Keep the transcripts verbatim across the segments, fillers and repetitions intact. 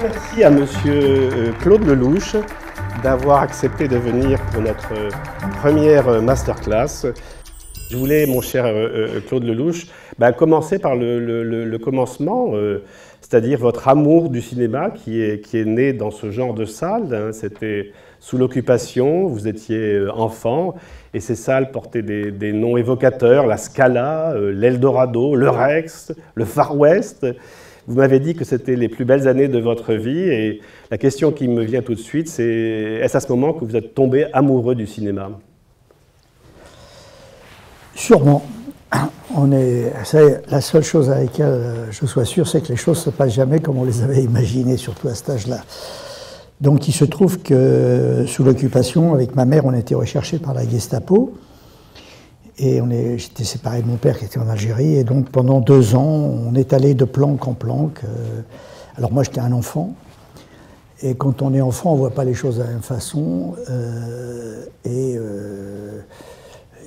Merci à monsieur Claude Lelouch d'avoir accepté de venir pour notre première masterclass. Je voulais, mon cher Claude Lelouch, ben, commencer par le, le, le commencement, euh, c'est-à-dire votre amour du cinéma qui est, qui est né dans ce genre de salle. Hein, c'était sous l'occupation, vous étiez enfant, et ces salles portaient des, des noms évocateurs, la Scala, euh, l'Eldorado, le Rex, le Far West. Vous m'avez dit que c'était les plus belles années de votre vie, et la question qui me vient tout de suite, c'est est-ce à ce moment que vous êtes tombé amoureux du cinéma ? Sûrement. On est, c'est la seule chose à laquelle je sois sûr, c'est que les choses ne se passent jamais comme on les avait imaginées, surtout à cet âge-là. Donc il se trouve que sous l'occupation, avec ma mère, on était recherchés par la Gestapo. Et j'étais séparé de mon père qui était en Algérie. Et donc pendant deux ans, on est allé de planque en planque. Alors moi, j'étais un enfant. Et quand on est enfant, on ne voit pas les choses de la même façon. Euh, et... Euh,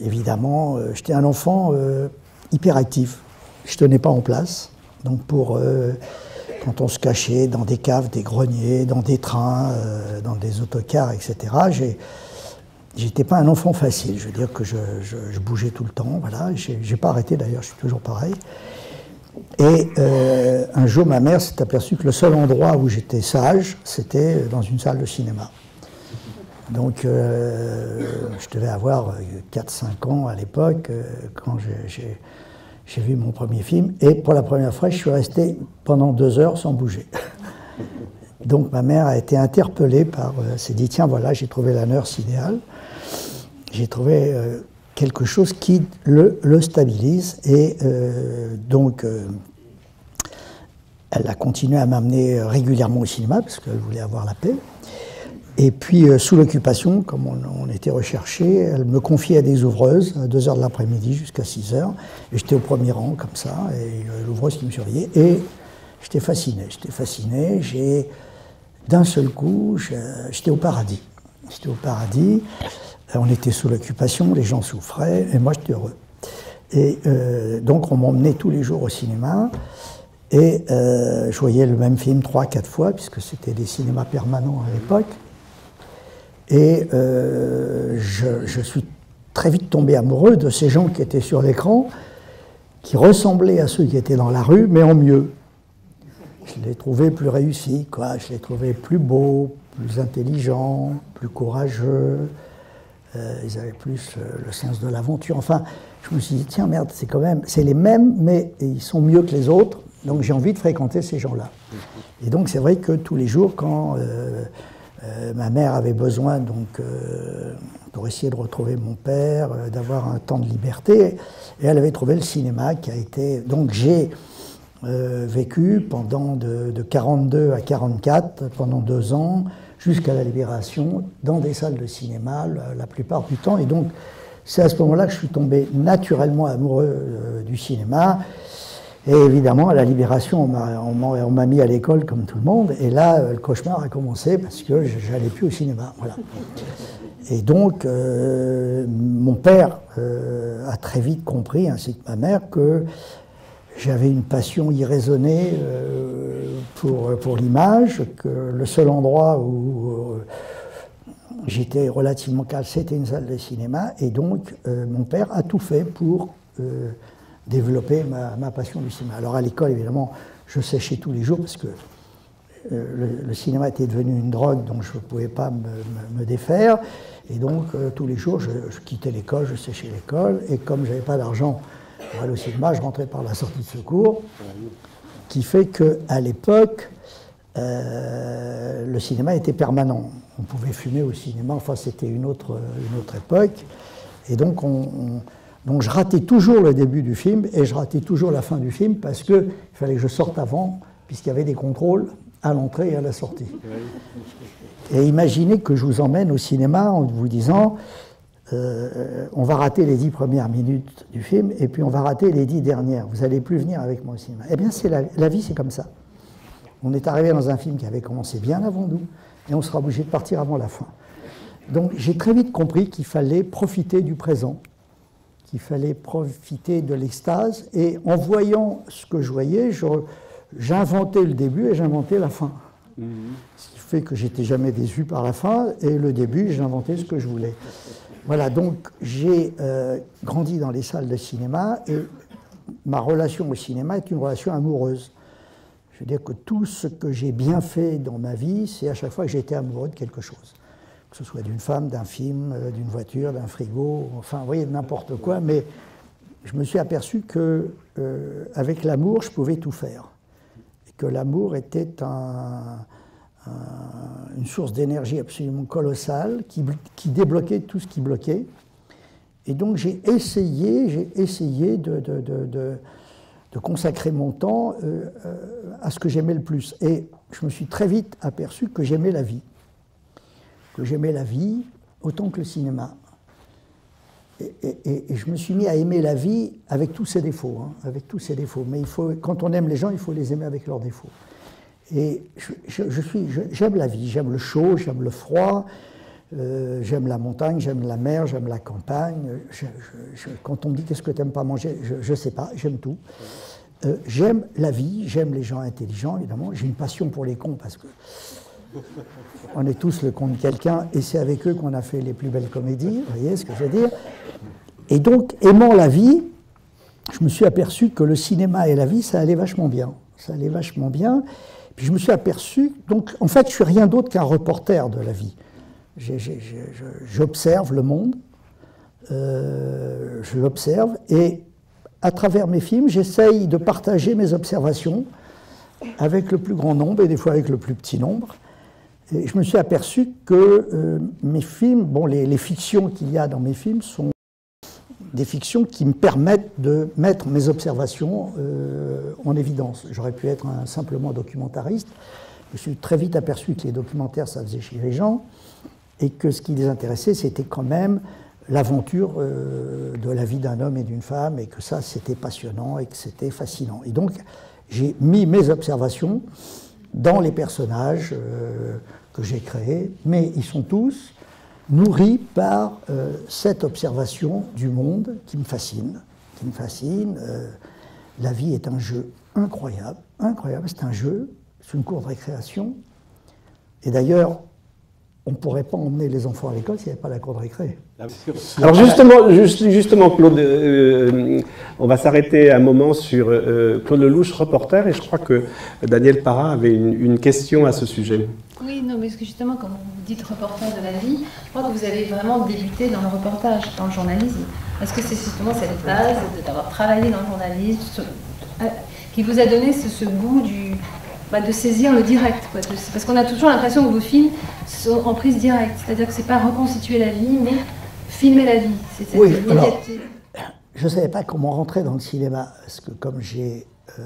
Évidemment, euh, j'étais un enfant euh, hyperactif, je ne tenais pas en place. Donc pour, euh, quand on se cachait dans des caves, des greniers, dans des trains, euh, dans des autocars, et cetera, j'étais pas un enfant facile, je veux dire que je, je, je bougeais tout le temps, voilà. Je n'ai pas arrêté d'ailleurs, je suis toujours pareil. Et euh, un jour, ma mère s'est aperçue que le seul endroit où j'étais sage, c'était dans une salle de cinéma. Donc, euh, je devais avoir quatre cinq ans à l'époque, euh, quand j'ai vu mon premier film. Et pour la première fois, je suis resté pendant deux heures sans bouger. Donc, ma mère a été interpellée par... Euh, s'est dit, tiens, voilà, j'ai trouvé la nurse idéale. J'ai trouvé euh, quelque chose qui le, le stabilise. Et euh, donc, euh, elle a continué à m'amener régulièrement au cinéma, parce qu'elle voulait avoir la paix. Et puis, euh, sous l'occupation, comme on, on était recherché, elle me confiait à des ouvreuses, à deux heures de l'après-midi jusqu'à six heures. Et j'étais au premier rang, comme ça, et euh, l'ouvreuse qui me surveillait. Et j'étais fasciné, j'étais fasciné. J'ai, d'un seul coup, j'étais au paradis. J'étais au paradis, on était sous l'occupation, les gens souffraient, et moi, j'étais heureux. Et euh, donc, on m'emmenait tous les jours au cinéma. Et euh, je voyais le même film trois, quatre fois, puisque c'était des cinémas permanents à l'époque. Et euh, je, je suis très vite tombé amoureux de ces gens qui étaient sur l'écran, qui ressemblaient à ceux qui étaient dans la rue, mais en mieux. Je les trouvais plus réussis, quoi. Je les trouvais plus beaux, plus intelligents, plus courageux. Euh, ils avaient plus le sens de l'aventure. Enfin, je me suis dit, tiens, merde, c'est quand même... C'est les mêmes, mais ils sont mieux que les autres, donc j'ai envie de fréquenter ces gens-là. Et donc, c'est vrai que tous les jours, quand... Euh, Euh, ma mère avait besoin, donc, euh, pour essayer de retrouver mon père, euh, d'avoir un temps de liberté. Et elle avait trouvé le cinéma qui a été... Donc j'ai euh, vécu pendant de, de quarante-deux à quarante-quatre, pendant deux ans, jusqu'à la libération, dans des salles de cinéma la, la plupart du temps. Et donc c'est à ce moment-là que je suis tombé naturellement amoureux euh, du cinéma. Et évidemment, à la libération, on m'a mis à l'école comme tout le monde. Et là, le cauchemar a commencé parce que je n'allais plus au cinéma. Voilà. Et donc, euh, mon père euh, a très vite compris, ainsi que ma mère, que j'avais une passion irraisonnée euh, pour, pour l'image, que le seul endroit où euh, j'étais relativement calme, c'était une salle de cinéma. Et donc, euh, mon père a tout fait pour... Euh, développer ma, ma passion du cinéma. Alors à l'école, évidemment, je séchais tous les jours parce que euh, le, le cinéma était devenu une drogue dont je ne pouvais pas me, me, me défaire. Et donc, euh, tous les jours, je, je quittais l'école, je séchais l'école. Et comme je n'avais pas d'argent pour aller au cinéma, je rentrais par la sortie de secours, qui fait qu'à l'époque, euh, le cinéma était permanent. On pouvait fumer au cinéma, enfin, c'était une autre, une autre époque. Et donc, on... on Donc je ratais toujours le début du film et je ratais toujours la fin du film parce qu'il fallait que je sorte avant puisqu'il y avait des contrôles à l'entrée et à la sortie. Et imaginez que je vous emmène au cinéma en vous disant euh, on va rater les dix premières minutes du film et puis on va rater les dix dernières. Vous n'allez plus venir avec moi au cinéma. Eh bien la, la vie c'est comme ça. On est arrivé dans un film qui avait commencé bien avant nous et on sera obligé de partir avant la fin. Donc j'ai très vite compris qu'il fallait profiter du présent. Il fallait profiter de l'extase, et en voyant ce que je voyais, j'inventais le début et j'inventais la fin. Mmh. Ce qui fait que j'étais jamais déçu par la fin, et le début, j'inventais ce que je voulais. Voilà, donc j'ai euh, grandi dans les salles de cinéma, et ma relation au cinéma est une relation amoureuse. Je veux dire que tout ce que j'ai bien fait dans ma vie, c'est à chaque fois que j'étais amoureux de quelque chose. Que ce soit d'une femme, d'un film, d'une voiture, d'un frigo, enfin, vous voyez, n'importe quoi, mais je me suis aperçu que euh, avec l'amour, je pouvais tout faire. Et que l'amour était un, un, une source d'énergie absolument colossale qui, qui débloquait tout ce qui bloquait. Et donc j'ai essayé, j'ai essayé de, de, de, de, de consacrer mon temps euh, euh, à ce que j'aimais le plus. Et je me suis très vite aperçu que j'aimais la vie. Que j'aimais la vie autant que le cinéma. Et, et, et je me suis mis à aimer la vie avec tous ses défauts, hein, avec tous ses défauts. Mais il faut, quand on aime les gens, il faut les aimer avec leurs défauts. Et je, je, je suis, je, j'aime la vie, j'aime le chaud, j'aime le froid, euh, j'aime la montagne, j'aime la mer, j'aime la campagne. Je, je, je, quand on me dit qu'est-ce que t'aimes pas manger, je ne sais pas, j'aime tout. Euh, j'aime la vie, j'aime les gens intelligents, évidemment. J'ai une passion pour les cons parce que... On est tous le con de quelqu'un, et c'est avec eux qu'on a fait les plus belles comédies, vous voyez ce que je veux dire. Et donc, aimant la vie, je me suis aperçu que le cinéma et la vie, ça allait vachement bien. Ça allait vachement bien. Puis je me suis aperçu, donc en fait, je suis rien d'autre qu'un reporter de la vie. J'ai, j'ai, j'ai, j'observe le monde, euh, je l'observe, et à travers mes films, j'essaye de partager mes observations avec le plus grand nombre, et des fois avec le plus petit nombre. Et je me suis aperçu que euh, mes films, bon, les, les fictions qu'il y a dans mes films sont des fictions qui me permettent de mettre mes observations euh, en évidence. J'aurais pu être un, simplement documentariste. Je me suis très vite aperçu que les documentaires, ça faisait chier les gens, et que ce qui les intéressait, c'était quand même l'aventure euh, de la vie d'un homme et d'une femme, et que ça, c'était passionnant et que c'était fascinant. Et donc, j'ai mis mes observations dans les personnages euh, que j'ai créés, mais ils sont tous nourris par euh, cette observation du monde qui me fascine, qui me fascine. Euh, la vie est un jeu incroyable, incroyable, c'est un jeu, c'est une cour de récréation, et d'ailleurs, on ne pourrait pas emmener les enfants à l'école s'il n'y avait pas la cour de récré. Alors justement, juste, justement Claude, euh, on va s'arrêter un moment sur euh, Claude Lelouch, reporter, et je crois que Daniel Parra avait une, une question à ce sujet. Oui, non, mais justement, quand vous dites reporter de la vie, je crois que vous avez vraiment débuté dans le reportage, dans le journalisme. Est-ce que c'est justement cette base d'avoir travaillé dans le journalisme ce, euh, qui vous a donné ce, ce goût du... Bah de saisir le direct, quoi. Parce qu'on a toujours l'impression que vos films sont en prise directe, c'est-à-dire que c'est pas reconstituer la vie, mais filmer la vie. C'est cette oui, alors, je ne savais pas comment rentrer dans le cinéma, parce que comme j'ai euh,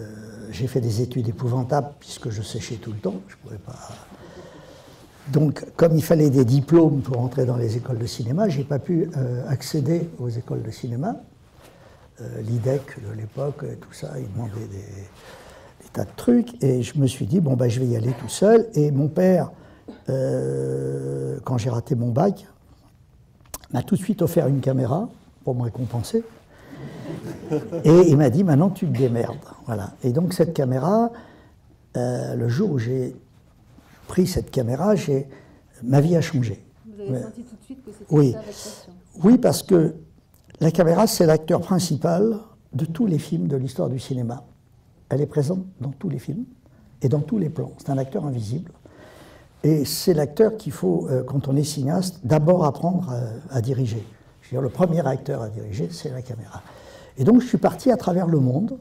j'ai fait des études épouvantables, puisque je séchais tout le temps, je pouvais pas... Donc, comme il fallait des diplômes pour entrer dans les écoles de cinéma, j'ai pas pu euh, accéder aux écoles de cinéma. Euh, l'IDEC de l'époque, tout ça, ils demandaient des... de trucs, et je me suis dit, bon, ben, je vais y aller tout seul. Et mon père, euh, quand j'ai raté mon bac, m'a tout de suite offert une caméra pour me récompenser. Et il m'a dit, maintenant, tu te démerdes. Voilà. Et donc, cette caméra, euh, le jour où j'ai pris cette caméra, j'ai... ma vie a changé. Vous avez Mais... senti tout de suite que c'était oui. ça avec passion. Oui, parce que la caméra, c'est l'acteur principal de tous les films de l'histoire du cinéma. Elle est présente dans tous les films et dans tous les plans. C'est un acteur invisible. Et c'est l'acteur qu'il faut, euh, quand on est cinéaste, d'abord apprendre à, à diriger. Je veux dire, le premier acteur à diriger, c'est la caméra. Et donc, je suis parti à travers le monde,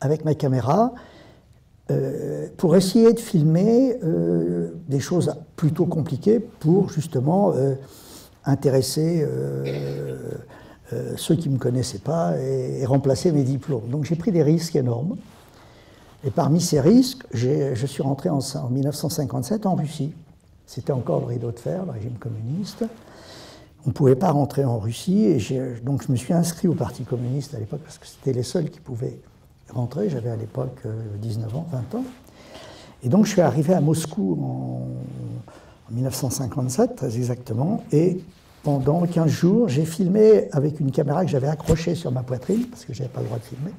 avec ma caméra, euh, pour essayer de filmer euh, des choses plutôt compliquées pour, justement, euh, intéresser... Euh, Euh, ceux qui ne me connaissaient pas, et, et remplacer mes diplômes. Donc j'ai pris des risques énormes. Et parmi ces risques, j'ai, je suis rentré en, en mille neuf cent cinquante-sept en Russie. C'était encore le rideau de fer, le régime communiste. On ne pouvait pas rentrer en Russie, et j'ai, donc je me suis inscrit au Parti communiste à l'époque, parce que c'était les seuls qui pouvaient rentrer. J'avais à l'époque dix-neuf ans, vingt ans. Et donc je suis arrivé à Moscou en, en mille neuf cent cinquante-sept, très exactement, et... pendant quinze jours, j'ai filmé avec une caméra que j'avais accrochée sur ma poitrine, parce que je n'avais pas le droit de filmer.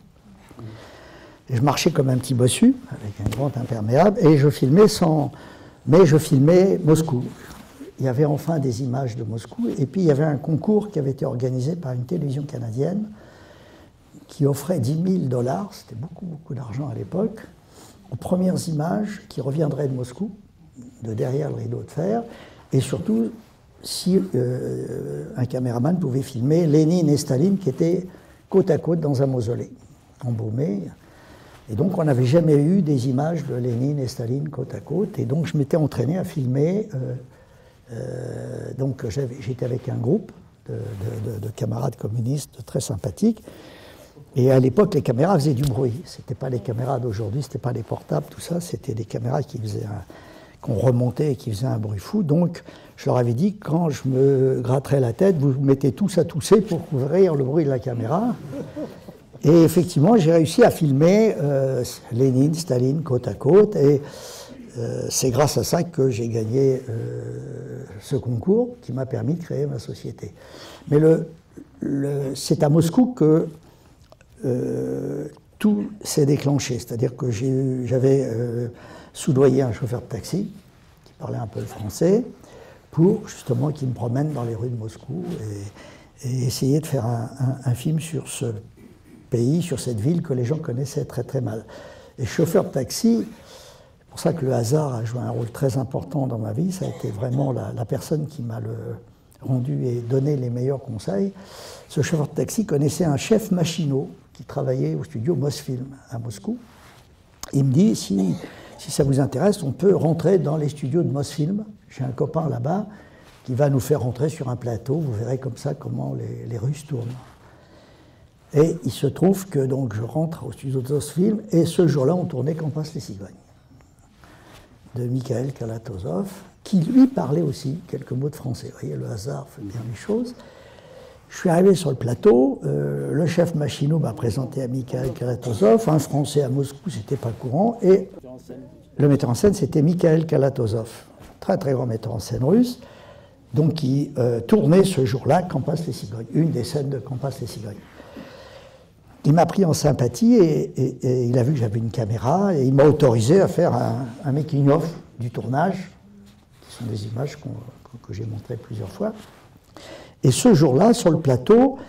je marchais comme un petit bossu, avec une grande imperméable, et je filmais sans... Mais je filmais Moscou. Il y avait enfin des images de Moscou, et puis il y avait un concours qui avait été organisé par une télévision canadienne qui offrait dix mille dollars, c'était beaucoup, beaucoup d'argent à l'époque, aux premières images qui reviendraient de Moscou, de derrière le rideau de fer, et surtout si euh, un caméraman pouvait filmer Lénine et Staline qui étaient côte à côte dans un mausolée, embaumé. Et donc on n'avait jamais eu des images de Lénine et Staline côte à côte, et donc je m'étais entraîné à filmer. Euh, euh, donc j'étais avec un groupe de, de, de, de camarades communistes très sympathiques, et à l'époque les caméras faisaient du bruit. C'était pas les caméras d'aujourd'hui, c'était pas les portables, tout ça, c'était des caméras qui faisaient un... qu'on remontait et qui faisait un bruit fou. Donc, je leur avais dit, quand je me gratterais la tête, vous vous mettez tous à tousser pour couvrir le bruit de la caméra. Et effectivement, j'ai réussi à filmer euh, Lénine, Staline, côte à côte. Et euh, c'est grâce à ça que j'ai gagné euh, ce concours qui m'a permis de créer ma société. Mais le, le, c'est à Moscou que euh, tout s'est déclenché. C'est-à-dire que j'avais... Euh, soudoyer un chauffeur de taxi, qui parlait un peu le français, pour justement qu'il me promène dans les rues de Moscou et, et essayer de faire un, un, un film sur ce pays, sur cette ville que les gens connaissaient très très mal. Et chauffeur de taxi, c'est pour ça que le hasard a joué un rôle très important dans ma vie, ça a été vraiment la, la personne qui m'a le rendu et donné les meilleurs conseils. Ce chauffeur de taxi connaissait un chef machinot qui travaillait au studio Mosfilm à Moscou. Il me dit, si... Si ça vous intéresse, on peut rentrer dans les studios de Mosfilm. J'ai un copain là-bas qui va nous faire rentrer sur un plateau. Vous verrez comme ça comment les, les rues se tournent. Et il se trouve que donc, je rentre au studio de Mosfilm et ce jour-là, on tournait Qu'en passe les cigognes de Mikhaël Kalatozov, qui lui parlait aussi quelques mots de français. Vous voyez, le hasard fait bien les choses. Je suis arrivé sur le plateau, euh, le chef machinot m'a présenté à Mikhaël Kalatozov, un Français à Moscou, c'était pas courant, et le metteur en scène, c'était Mikhaël Kalatozov, très très grand metteur en scène russe, donc qui euh, tournait ce jour-là Qu'en passe les cigognes, une des scènes de Qu'en passe les cigognes. Il m'a pris en sympathie et, et, et il a vu que j'avais une caméra et il m'a autorisé à faire un, un making-of du tournage, qui sont des images qu'on, que j'ai montrées plusieurs fois. Et ce jour-là, sur le plateau,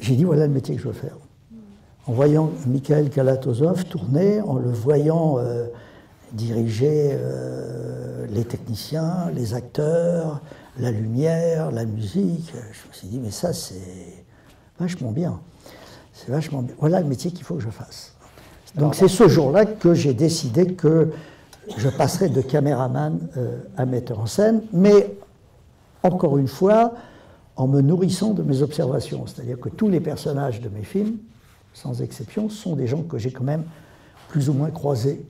j'ai dit, voilà le métier que je veux faire. En voyant Mikhaël Kalatozov tourner, en le voyant euh, diriger euh, les techniciens, les acteurs, la lumière, la musique, je me suis dit, mais ça, c'est vachement bien. C'est vachement bien. Voilà le métier qu'il faut que je fasse. Donc c'est ce jour-là que j'ai décidé que je passerais de caméraman euh, à metteur en scène, mais encore une fois, en me nourrissant de mes observations. C'est-à-dire que tous les personnages de mes films, sans exception, sont des gens que j'ai quand même plus ou moins croisés.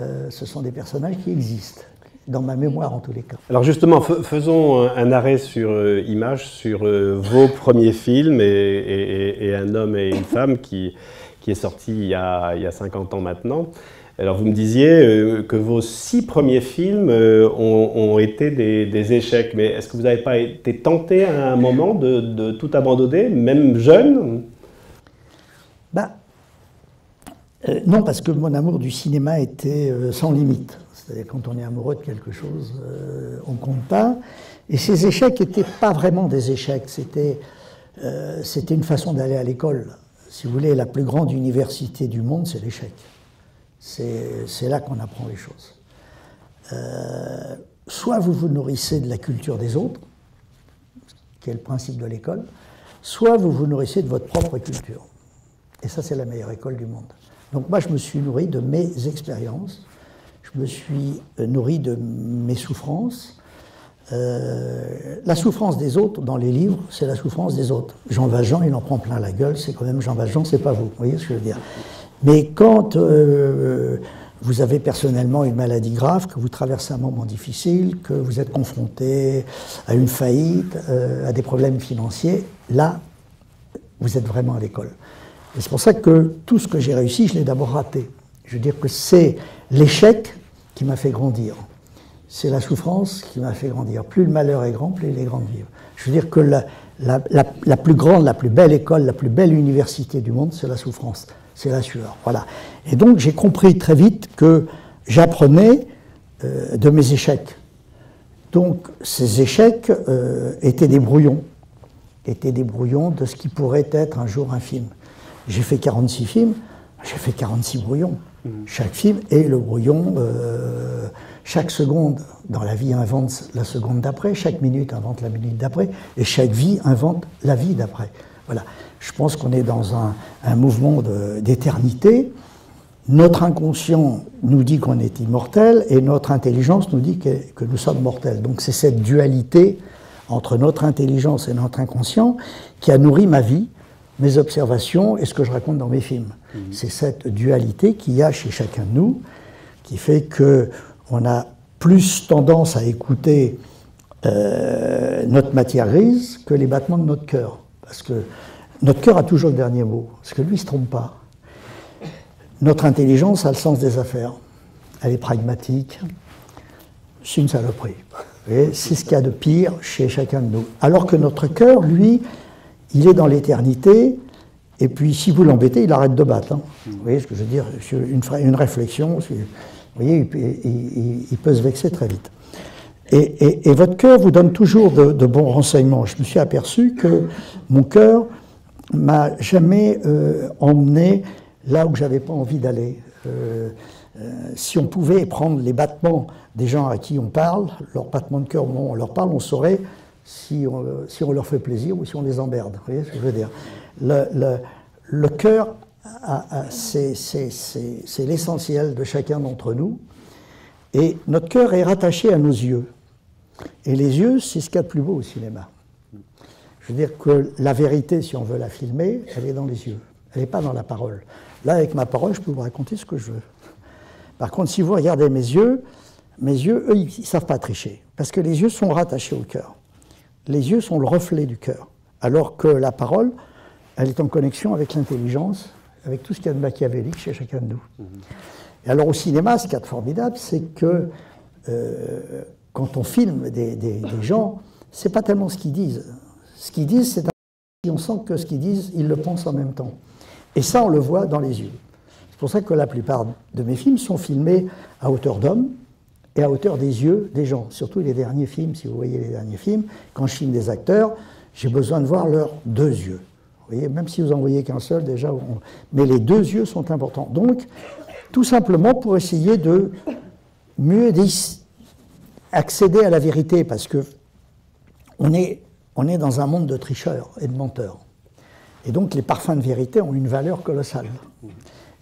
Euh, ce sont des personnages qui existent, dans ma mémoire en tous les cas. Alors justement, faisons un, un arrêt sur euh, image, sur euh, vos premiers films, et, et, et Un homme et une femme, qui, qui est sorti il y, a, il y a cinquante ans maintenant. Alors vous me disiez euh, que vos six premiers films euh, ont, ont été des, des échecs, mais est-ce que vous n'avez pas été tenté à un moment de, de tout abandonner, même jeune? Bah, euh, non, parce que mon amour du cinéma était euh, sans limite. C'est-à-dire quand on est amoureux de quelque chose, euh, on ne compte pas. Et ces échecs n'étaient pas vraiment des échecs, c'était euh, c'était une façon d'aller à l'école. Si vous voulez, la plus grande université du monde, c'est l'échec. C'est là qu'on apprend les choses. Euh, soit vous vous nourrissez de la culture des autres, qui est le principe de l'école, soit vous vous nourrissez de votre propre culture. Et ça, c'est la meilleure école du monde. Donc moi, je me suis nourri de mes expériences, je me suis nourri de mes souffrances. Euh, la souffrance des autres, dans les livres, c'est la souffrance des autres. Jean Valjean, il en prend plein la gueule, c'est quand même Jean Valjean, c'est pas vous, vous voyez ce que je veux dire ? Mais quand euh, vous avez personnellement une maladie grave, que vous traversez un moment difficile, que vous êtes confronté à une faillite, euh, à des problèmes financiers, là, vous êtes vraiment à l'école. Et c'est pour ça que tout ce que j'ai réussi, je l'ai d'abord raté. Je veux dire que c'est l'échec qui m'a fait grandir. C'est la souffrance qui m'a fait grandir. Plus le malheur est grand, plus il est grand de vivre. Je veux dire que la, la, la, la plus grande, la plus belle école, la plus belle université du monde, c'est la souffrance. c'est la sueur. Voilà. Et donc j'ai compris très vite que j'apprenais euh, de mes échecs. Donc ces échecs euh, étaient des brouillons, étaient des brouillons de ce qui pourrait être un jour un film. J'ai fait quarante-six films, j'ai fait quarante-six brouillons. Mmh. Chaque film est le brouillon, euh, chaque seconde dans la vie invente la seconde d'après, chaque minute invente la minute d'après, et chaque vie invente la vie d'après. Voilà. Je pense qu'on est dans un, un mouvement d'éternité. Notre inconscient nous dit qu'on est immortel et notre intelligence nous dit que, que nous sommes mortels. Donc c'est cette dualité entre notre intelligence et notre inconscient qui a nourri ma vie, mes observations et ce que je raconte dans mes films. Mmh. C'est cette dualité qu'il y a chez chacun de nous qui fait que on a plus tendance à écouter euh, notre matière grise que les battements de notre cœur. Parce que notre cœur a toujours le dernier mot, parce que lui il se trompe pas. Notre intelligence a le sens des affaires. Elle est pragmatique. C'est une saloperie. C'est ce qu'il y a de pire chez chacun de nous. Alors que notre cœur, lui, il est dans l'éternité. Et puis, si vous l'embêtez, il arrête de battre. Hein. Vous voyez ce que je veux dire? Une, une réflexion, vous voyez, il, il, il peut se vexer très vite. Et, et, et votre cœur vous donne toujours de, de bons renseignements. Je me suis aperçu que mon cœur ne m'a jamais euh, emmené là où j'avais pas envie d'aller. Euh, euh, si on pouvait prendre les battements des gens à qui on parle, leurs battements de cœur au moment où on leur parle, on saurait si on, si on leur fait plaisir ou si on les emmerde. Vous voyez ce que je veux dire? Le, le, le cœur, c'est l'essentiel de chacun d'entre nous. Et notre cœur est rattaché à nos yeux. Et les yeux, c'est ce qu'il y a de plus beau au cinéma. Je veux dire que la vérité, si on veut la filmer, elle est dans les yeux. Elle n'est pas dans la parole. Là, avec ma parole, je peux vous raconter ce que je veux. Par contre, si vous regardez mes yeux, mes yeux, eux, ils ne savent pas tricher. Parce que les yeux sont rattachés au cœur. Les yeux sont le reflet du cœur. Alors que la parole, elle est en connexion avec l'intelligence, avec tout ce qu'il y a de machiavélique chez chacun de nous. Et alors au cinéma, ce qu'il y a de formidable, c'est que euh, quand on filme des, des, des gens, ce n'est pas tellement ce qu'ils disent. Ce qu'ils disent, c'est un... On sent que ce qu'ils disent, ils le pensent en même temps. Et ça, on le voit dans les yeux. C'est pour ça que la plupart de mes films sont filmés à hauteur d'homme et à hauteur des yeux des gens. Surtout les derniers films, si vous voyez les derniers films, quand je filme des acteurs, j'ai besoin de voir leurs deux yeux. Vous voyez, même si vous n'en voyez qu'un seul, déjà, on... mais les deux yeux sont importants. Donc, tout simplement pour essayer de mieux accéder à la vérité, parce que on est, on est dans un monde de tricheurs et de menteurs. Et donc les parfums de vérité ont une valeur colossale.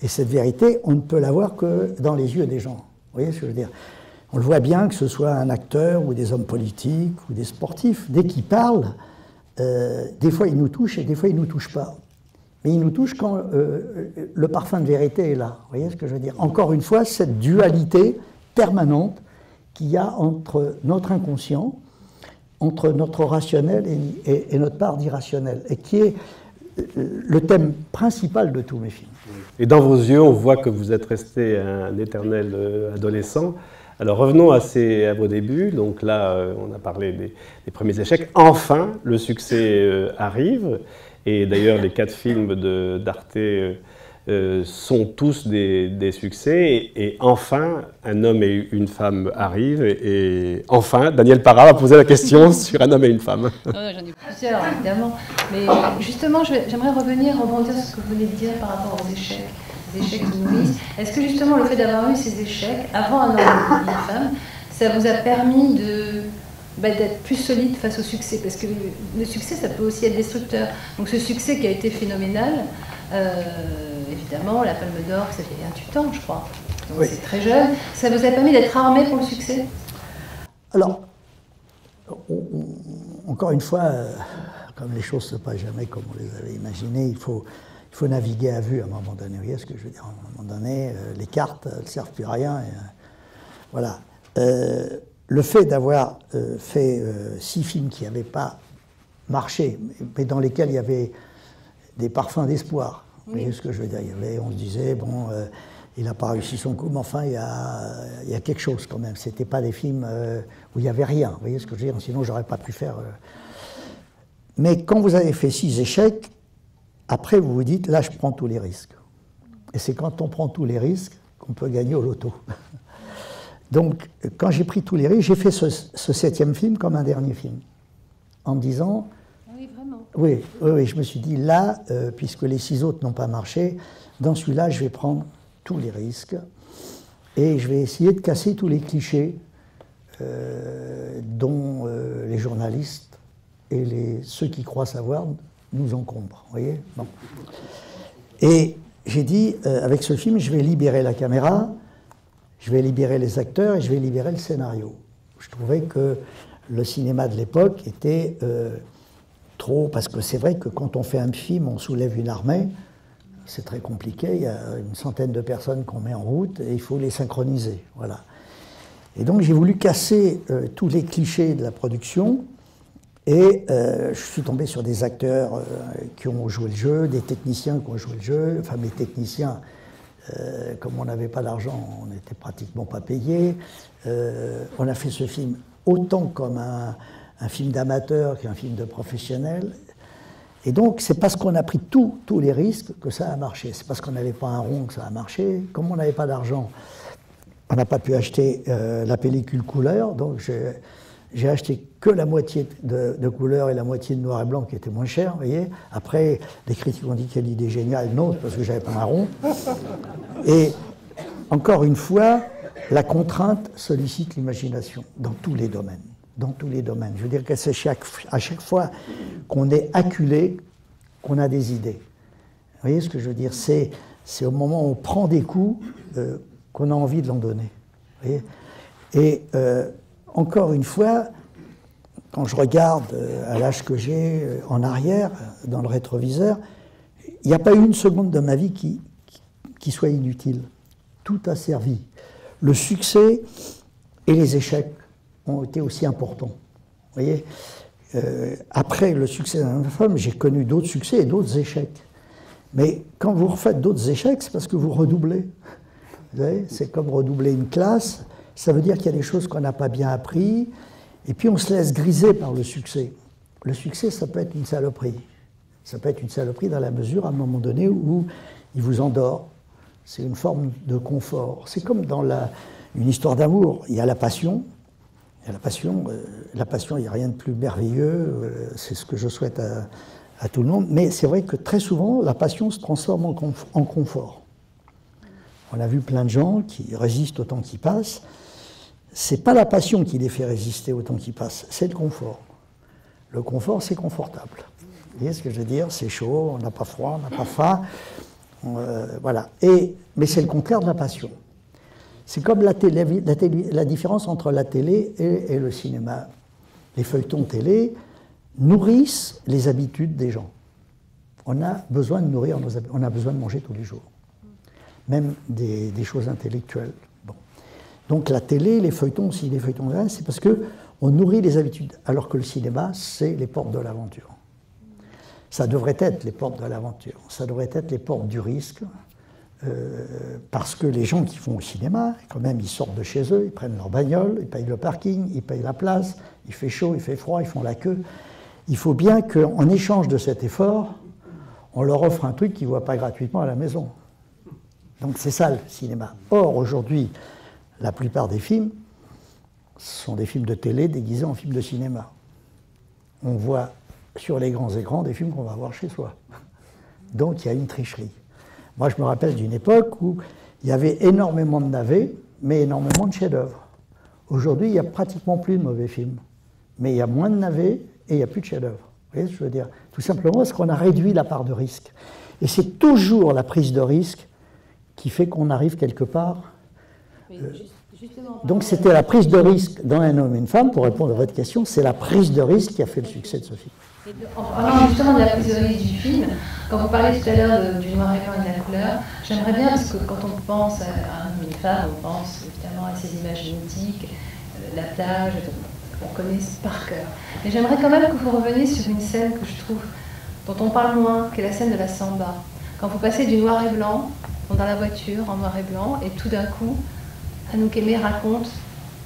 Et cette vérité, on ne peut la voir que dans les yeux des gens. Vous voyez ce que je veux dire? On le voit bien, que ce soit un acteur ou des hommes politiques ou des sportifs, dès qu'ils parlent, euh, des fois ils nous touchent et des fois ils ne nous touchent pas. Mais ils nous touchent quand euh, le parfum de vérité est là. Vous voyez ce que je veux dire? Encore une fois, cette dualité permanente qu'il y a entre notre inconscient, entre notre rationnel et, et, et notre part d'irrationnel, et qui est le thème principal de tous mes films. Et dans vos yeux, on voit que vous êtes resté un éternel adolescent. Alors revenons à, ces, à vos débuts. Donc là, on a parlé des, des premiers échecs. Enfin, le succès arrive. Et d'ailleurs, les quatre films d'Arte euh, sont tous des, des succès. Et, et enfin, un homme et une femme arrivent. Et, et enfin, Daniel Parra a posé la question sur un homme et une femme. Oh, j'en ai plusieurs, évidemment. Mais justement, j'aimerais revenir, rebondir sur ce que vous venez de dire par rapport aux échecs, les échecs qui nourrissent. Est-ce que justement, le fait d'avoir eu ces échecs avant un homme et une femme, ça vous a permis de... Ben, d'être plus solide face au succès, parce que le succès, ça peut aussi être destructeur. Donc ce succès qui a été phénoménal, euh, évidemment, la Palme d'Or, ça fait vingt-huit ans, je crois, donc oui, c'est très jeune. Ça vous a permis d'être armé pour le succès? Alors, on, on, encore une fois, euh, comme les choses ne se passent jamais comme on les avait imaginées, il faut, il faut naviguer à vue à un moment donné. Vous voyez ce que je veux dire? À un moment donné, euh, les cartes ne servent plus à rien. Et, euh, voilà. Euh, Le fait d'avoir euh, fait euh, six films qui n'avaient pas marché, mais dans lesquels il y avait des parfums d'espoir. Vous voyez ce que je veux dire? Il y avait, on se disait, bon, euh, il n'a pas réussi son coup, mais enfin, il y a, il y a quelque chose quand même. Ce n'étaient pas des films euh, où il n'y avait rien. Vous voyez ce que je veux dire? Sinon, je n'aurais pas pu faire... Euh... Mais quand vous avez fait six échecs, après, vous vous dites, là, je prends tous les risques. Et c'est quand on prend tous les risques qu'on peut gagner au loto. Donc, quand j'ai pris tous les risques, j'ai fait ce, ce septième film comme un dernier film, en me disant... Oui, vraiment. Oui, oui, oui, je me suis dit, là, euh, puisque les six autres n'ont pas marché, dans celui-là, je vais prendre tous les risques et je vais essayer de casser tous les clichés euh, dont euh, les journalistes et les, ceux qui croient savoir nous encombrent, vous voyez, bon. Et j'ai dit, euh, avec ce film, je vais libérer la caméra, je vais libérer les acteurs et je vais libérer le scénario. Je trouvais que le cinéma de l'époque était euh, trop... Parce que c'est vrai que quand on fait un film, on soulève une armée, c'est très compliqué, il y a une centaine de personnes qu'on met en route et il faut les synchroniser, voilà. Et donc j'ai voulu casser euh, tous les clichés de la production et euh, je suis tombé sur des acteurs euh, qui ont joué le jeu, des techniciens qui ont joué le jeu, enfin mes techniciens... Euh, comme on n'avait pas d'argent, on n'était pratiquement pas payé. Euh, on a fait ce film autant comme un, un film d'amateur qu'un film de professionnel. Et donc, c'est parce qu'on a pris tout, tous les risques que ça a marché. C'est parce qu'on n'avait pas un rond que ça a marché. Comme on n'avait pas d'argent, on n'a pas pu acheter euh, la pellicule couleur. Donc, j'ai acheté que la moitié de, de couleur et la moitié de noir et blanc qui était moins cher, vous voyez. Après, les critiques ont dit quelle idée géniale, non, parce que j'avais pas un rond. Et encore une fois, la contrainte sollicite l'imagination dans tous les domaines, dans tous les domaines. Je veux dire que c'est chaque, à chaque fois qu'on est acculé, qu'on a des idées. Vous voyez ce que je veux dire? C'est au moment où on prend des coups euh, qu'on a envie de l'en donner. Vous voyez, et euh, encore une fois, quand je regarde euh, à l'âge que j'ai euh, en arrière, dans le rétroviseur, il n'y a pas eu une seconde de ma vie qui, qui, qui soit inutile. Tout a servi. Le succès et les échecs ont été aussi importants. Vous voyez, euh, après le succès d'un homme, j'ai connu d'autres succès et d'autres échecs. Mais quand vous refaites d'autres échecs, c'est parce que vous redoublez. Vous savez, c'est comme redoubler une classe. Ça veut dire qu'il y a des choses qu'on n'a pas bien apprises, et puis on se laisse griser par le succès. Le succès, ça peut être une saloperie. Ça peut être une saloperie dans la mesure, à un moment donné, où il vous endort. C'est une forme de confort. C'est comme dans la, une histoire d'amour. Il y a la passion. Il y a la passion. Euh, la passion, il n'y a rien de plus merveilleux. Euh, c'est ce que je souhaite à, à tout le monde. Mais c'est vrai que très souvent, la passion se transforme en, conf, en confort. On a vu plein de gens qui résistent au temps qui passe. C'est pas la passion qui les fait résister au temps qui passe, c'est le confort. Le confort, c'est confortable. Vous voyez ce que je veux dire? C'est chaud, on n'a pas froid, on n'a pas faim. On, euh, voilà. Et, mais c'est le contraire de la passion. C'est comme la, télé, la, télé, la différence entre la télé et, et le cinéma. Les feuilletons télé nourrissent les habitudes des gens. On a besoin de nourrir nos habitudes, on a besoin de manger tous les jours. Même des, des choses intellectuelles. Donc la télé, les feuilletons, si les feuilletons, c'est parce qu'on nourrit les habitudes, alors que le cinéma, c'est les portes de l'aventure. Ça devrait être les portes de l'aventure, ça devrait être les portes du risque, euh, parce que les gens qui font au cinéma, quand même, ils sortent de chez eux, ils prennent leur bagnole, ils payent le parking, ils payent la place, il fait chaud, il fait froid, ils font la queue. Il faut bien qu'en échange de cet effort, on leur offre un truc qu'ils ne voient pas gratuitement à la maison. Donc c'est ça le cinéma. Or, aujourd'hui, la plupart des films sont des films de télé déguisés en films de cinéma. On voit sur les grands écrans des films qu'on va voir chez soi. Donc il y a une tricherie. Moi je me rappelle d'une époque où il y avait énormément de navets, mais énormément de chefs-d'œuvre. Aujourd'hui il n'y a pratiquement plus de mauvais films, mais il y a moins de navets et il n'y a plus de chefs-d'œuvre. Vous voyez ce que je veux dire? Tout simplement parce qu'on a réduit la part de risque. Et c'est toujours la prise de risque qui fait qu'on arrive quelque part. Euh, donc c'était la prise de risque dans Un homme et une femme, pour répondre à votre question, c'est la prise de risque qui a fait le succès de ce film. Et de, en parlant justement de la prise de risque du film, quand vous parlez tout à l'heure du noir et blanc et de la couleur, j'aimerais bien, parce que quand on pense à, à Un homme et une femme, on pense évidemment à ces images mythiques, euh, la plage, on connaît par cœur. Mais j'aimerais quand même que vous reveniez sur une scène que je trouve, dont on parle moins, qui est la scène de la samba. Quand vous passez du noir et blanc, dans la voiture, en noir et blanc, et tout d'un coup, Anouk Aimée raconte,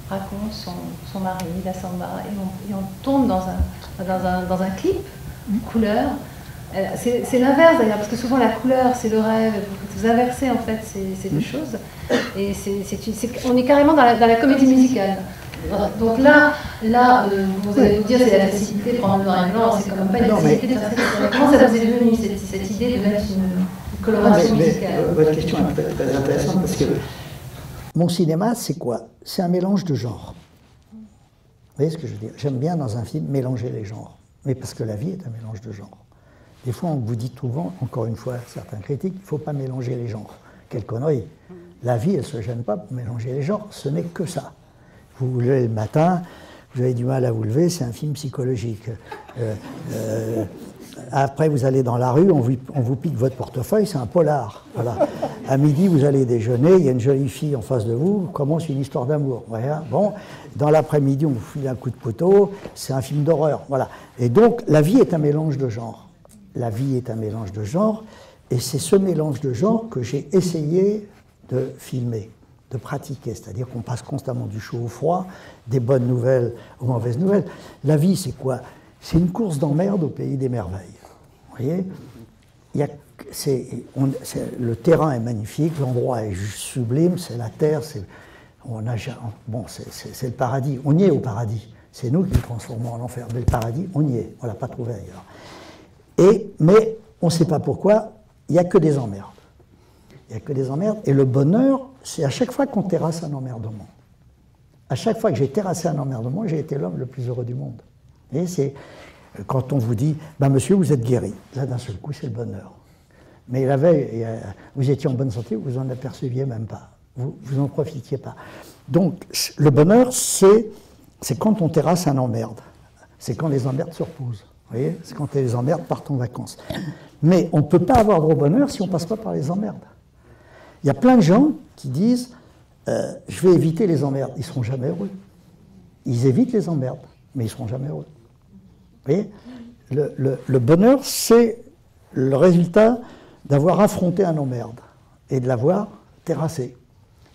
raconte son, son mari, la samba, et on, et on tombe dans un, dans un, dans un clip, couleur, C'est l'inverse d'ailleurs, parce que souvent la couleur, c'est le rêve, vous inversez en fait ces deux choses. Et c'est, c'est une, c'est, on est carrément dans la, dans la comédie musicale. Donc là, là euh, vous allez nous dire c'est la facilité de prendre le noir et blanc, c'est comme pas une facilité de faire ça. Comment ça vous est devenu cette, cette idée de mettre une coloration musicale? Votre question est très intéressante parce que mon cinéma, c'est quoi? C'est un mélange de genres. Vous voyez ce que je veux dire? J'aime bien dans un film mélanger les genres, mais parce que la vie est un mélange de genres. Des fois, on vous dit souvent, encore une fois, certains critiques, il ne faut pas mélanger les genres. Quelle connerie! La vie, elle ne se gêne pas pour mélanger les genres, ce n'est que ça. Vous vous levez le matin, vous avez du mal à vous lever, c'est un film psychologique. Euh, euh, après, vous allez dans la rue, on vous, on vous pique votre portefeuille, c'est un polar. Voilà. À midi, vous allez déjeuner, il y a une jolie fille en face de vous, commence une histoire d'amour. Voilà. Bon, dans l'après-midi, on vous file un coup de poteau, c'est un film d'horreur. Voilà. Et donc, la vie est un mélange de genres. La vie est un mélange de genres, et c'est ce mélange de genres que j'ai essayé de filmer, de pratiquer. C'est-à-dire qu'on passe constamment du chaud au froid, des bonnes nouvelles aux mauvaises nouvelles. La vie, c'est quoi? C'est une course d'emmerde au pays des merveilles. Vous voyez, il y a, c'est, on, c'est, le terrain est magnifique, l'endroit est juste sublime, c'est la terre, c'est, on a, bon, c'est, c'est, c'est le paradis. On y est au paradis. C'est nous qui le transformons en enfer. Mais le paradis, on y est. On ne l'a pas trouvé ailleurs. Et, mais on ne sait pas pourquoi, il n'y a que des emmerdes. Il n'y a que des emmerdes. Et le bonheur, c'est à chaque fois qu'on terrasse un emmerdement. À chaque fois que j'ai terrassé un emmerdement, j'ai été l'homme le plus heureux du monde. Et c'est quand on vous dit, ben monsieur, vous êtes guéri. Là, d'un seul coup, c'est le bonheur. Mais la veille, vous étiez en bonne santé, vous n'en aperceviez même pas. Vous n'en profitiez pas. Donc, le bonheur, c'est, c'est quand on terrasse un emmerde. C'est quand les emmerdes se reposent. Vous voyez, c'est quand les emmerdes partent en vacances. Mais on ne peut pas avoir gros bonheur si on ne passe pas par les emmerdes. Il y a plein de gens qui disent euh, « je vais éviter les emmerdes ». Ils ne seront jamais heureux. Ils évitent les emmerdes, mais ils ne seront jamais heureux. Vous voyez, le, le, le bonheur, c'est le résultat d'avoir affronté un emmerde et de l'avoir terrassé.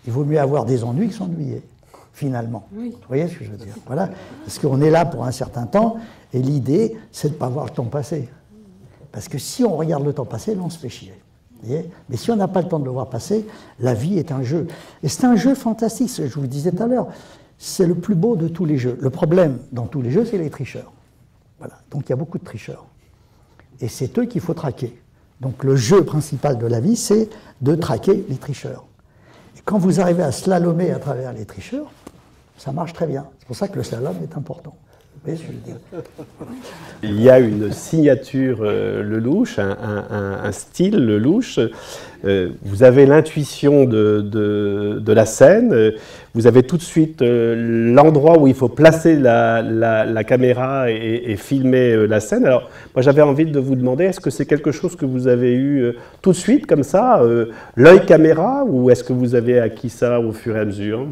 Il vaut mieux avoir des ennuis que s'ennuyer, finalement. Oui. Vous voyez ce que je veux dire? Voilà. Parce qu'on est là pour un certain temps, et l'idée, c'est de ne pas voir le temps passer. Parce que si on regarde le temps passer, là, on se fait chier. Vous voyez? Mais si on n'a pas le temps de le voir passer, la vie est un jeu. Et c'est un jeu fantastique, je vous le disais tout à l'heure. C'est le plus beau de tous les jeux. Le problème dans tous les jeux, c'est les tricheurs. Voilà. Donc il y a beaucoup de tricheurs. Et c'est eux qu'il faut traquer. Donc le jeu principal de la vie, c'est de traquer les tricheurs. Et quand vous arrivez à slalomer à travers les tricheurs, ça marche très bien. C'est pour ça que le slalom est important. Il y a une signature euh, Lelouch, un, un, un style Lelouch. Euh, vous avez l'intuition de, de, de la scène, vous avez tout de suite euh, l'endroit où il faut placer la, la, la caméra et, et filmer euh, la scène. Alors, moi j'avais envie de vous demander, est-ce que c'est quelque chose que vous avez eu euh, tout de suite, comme ça, euh, l'œil caméra, ou est-ce que vous avez acquis ça au fur et à mesure?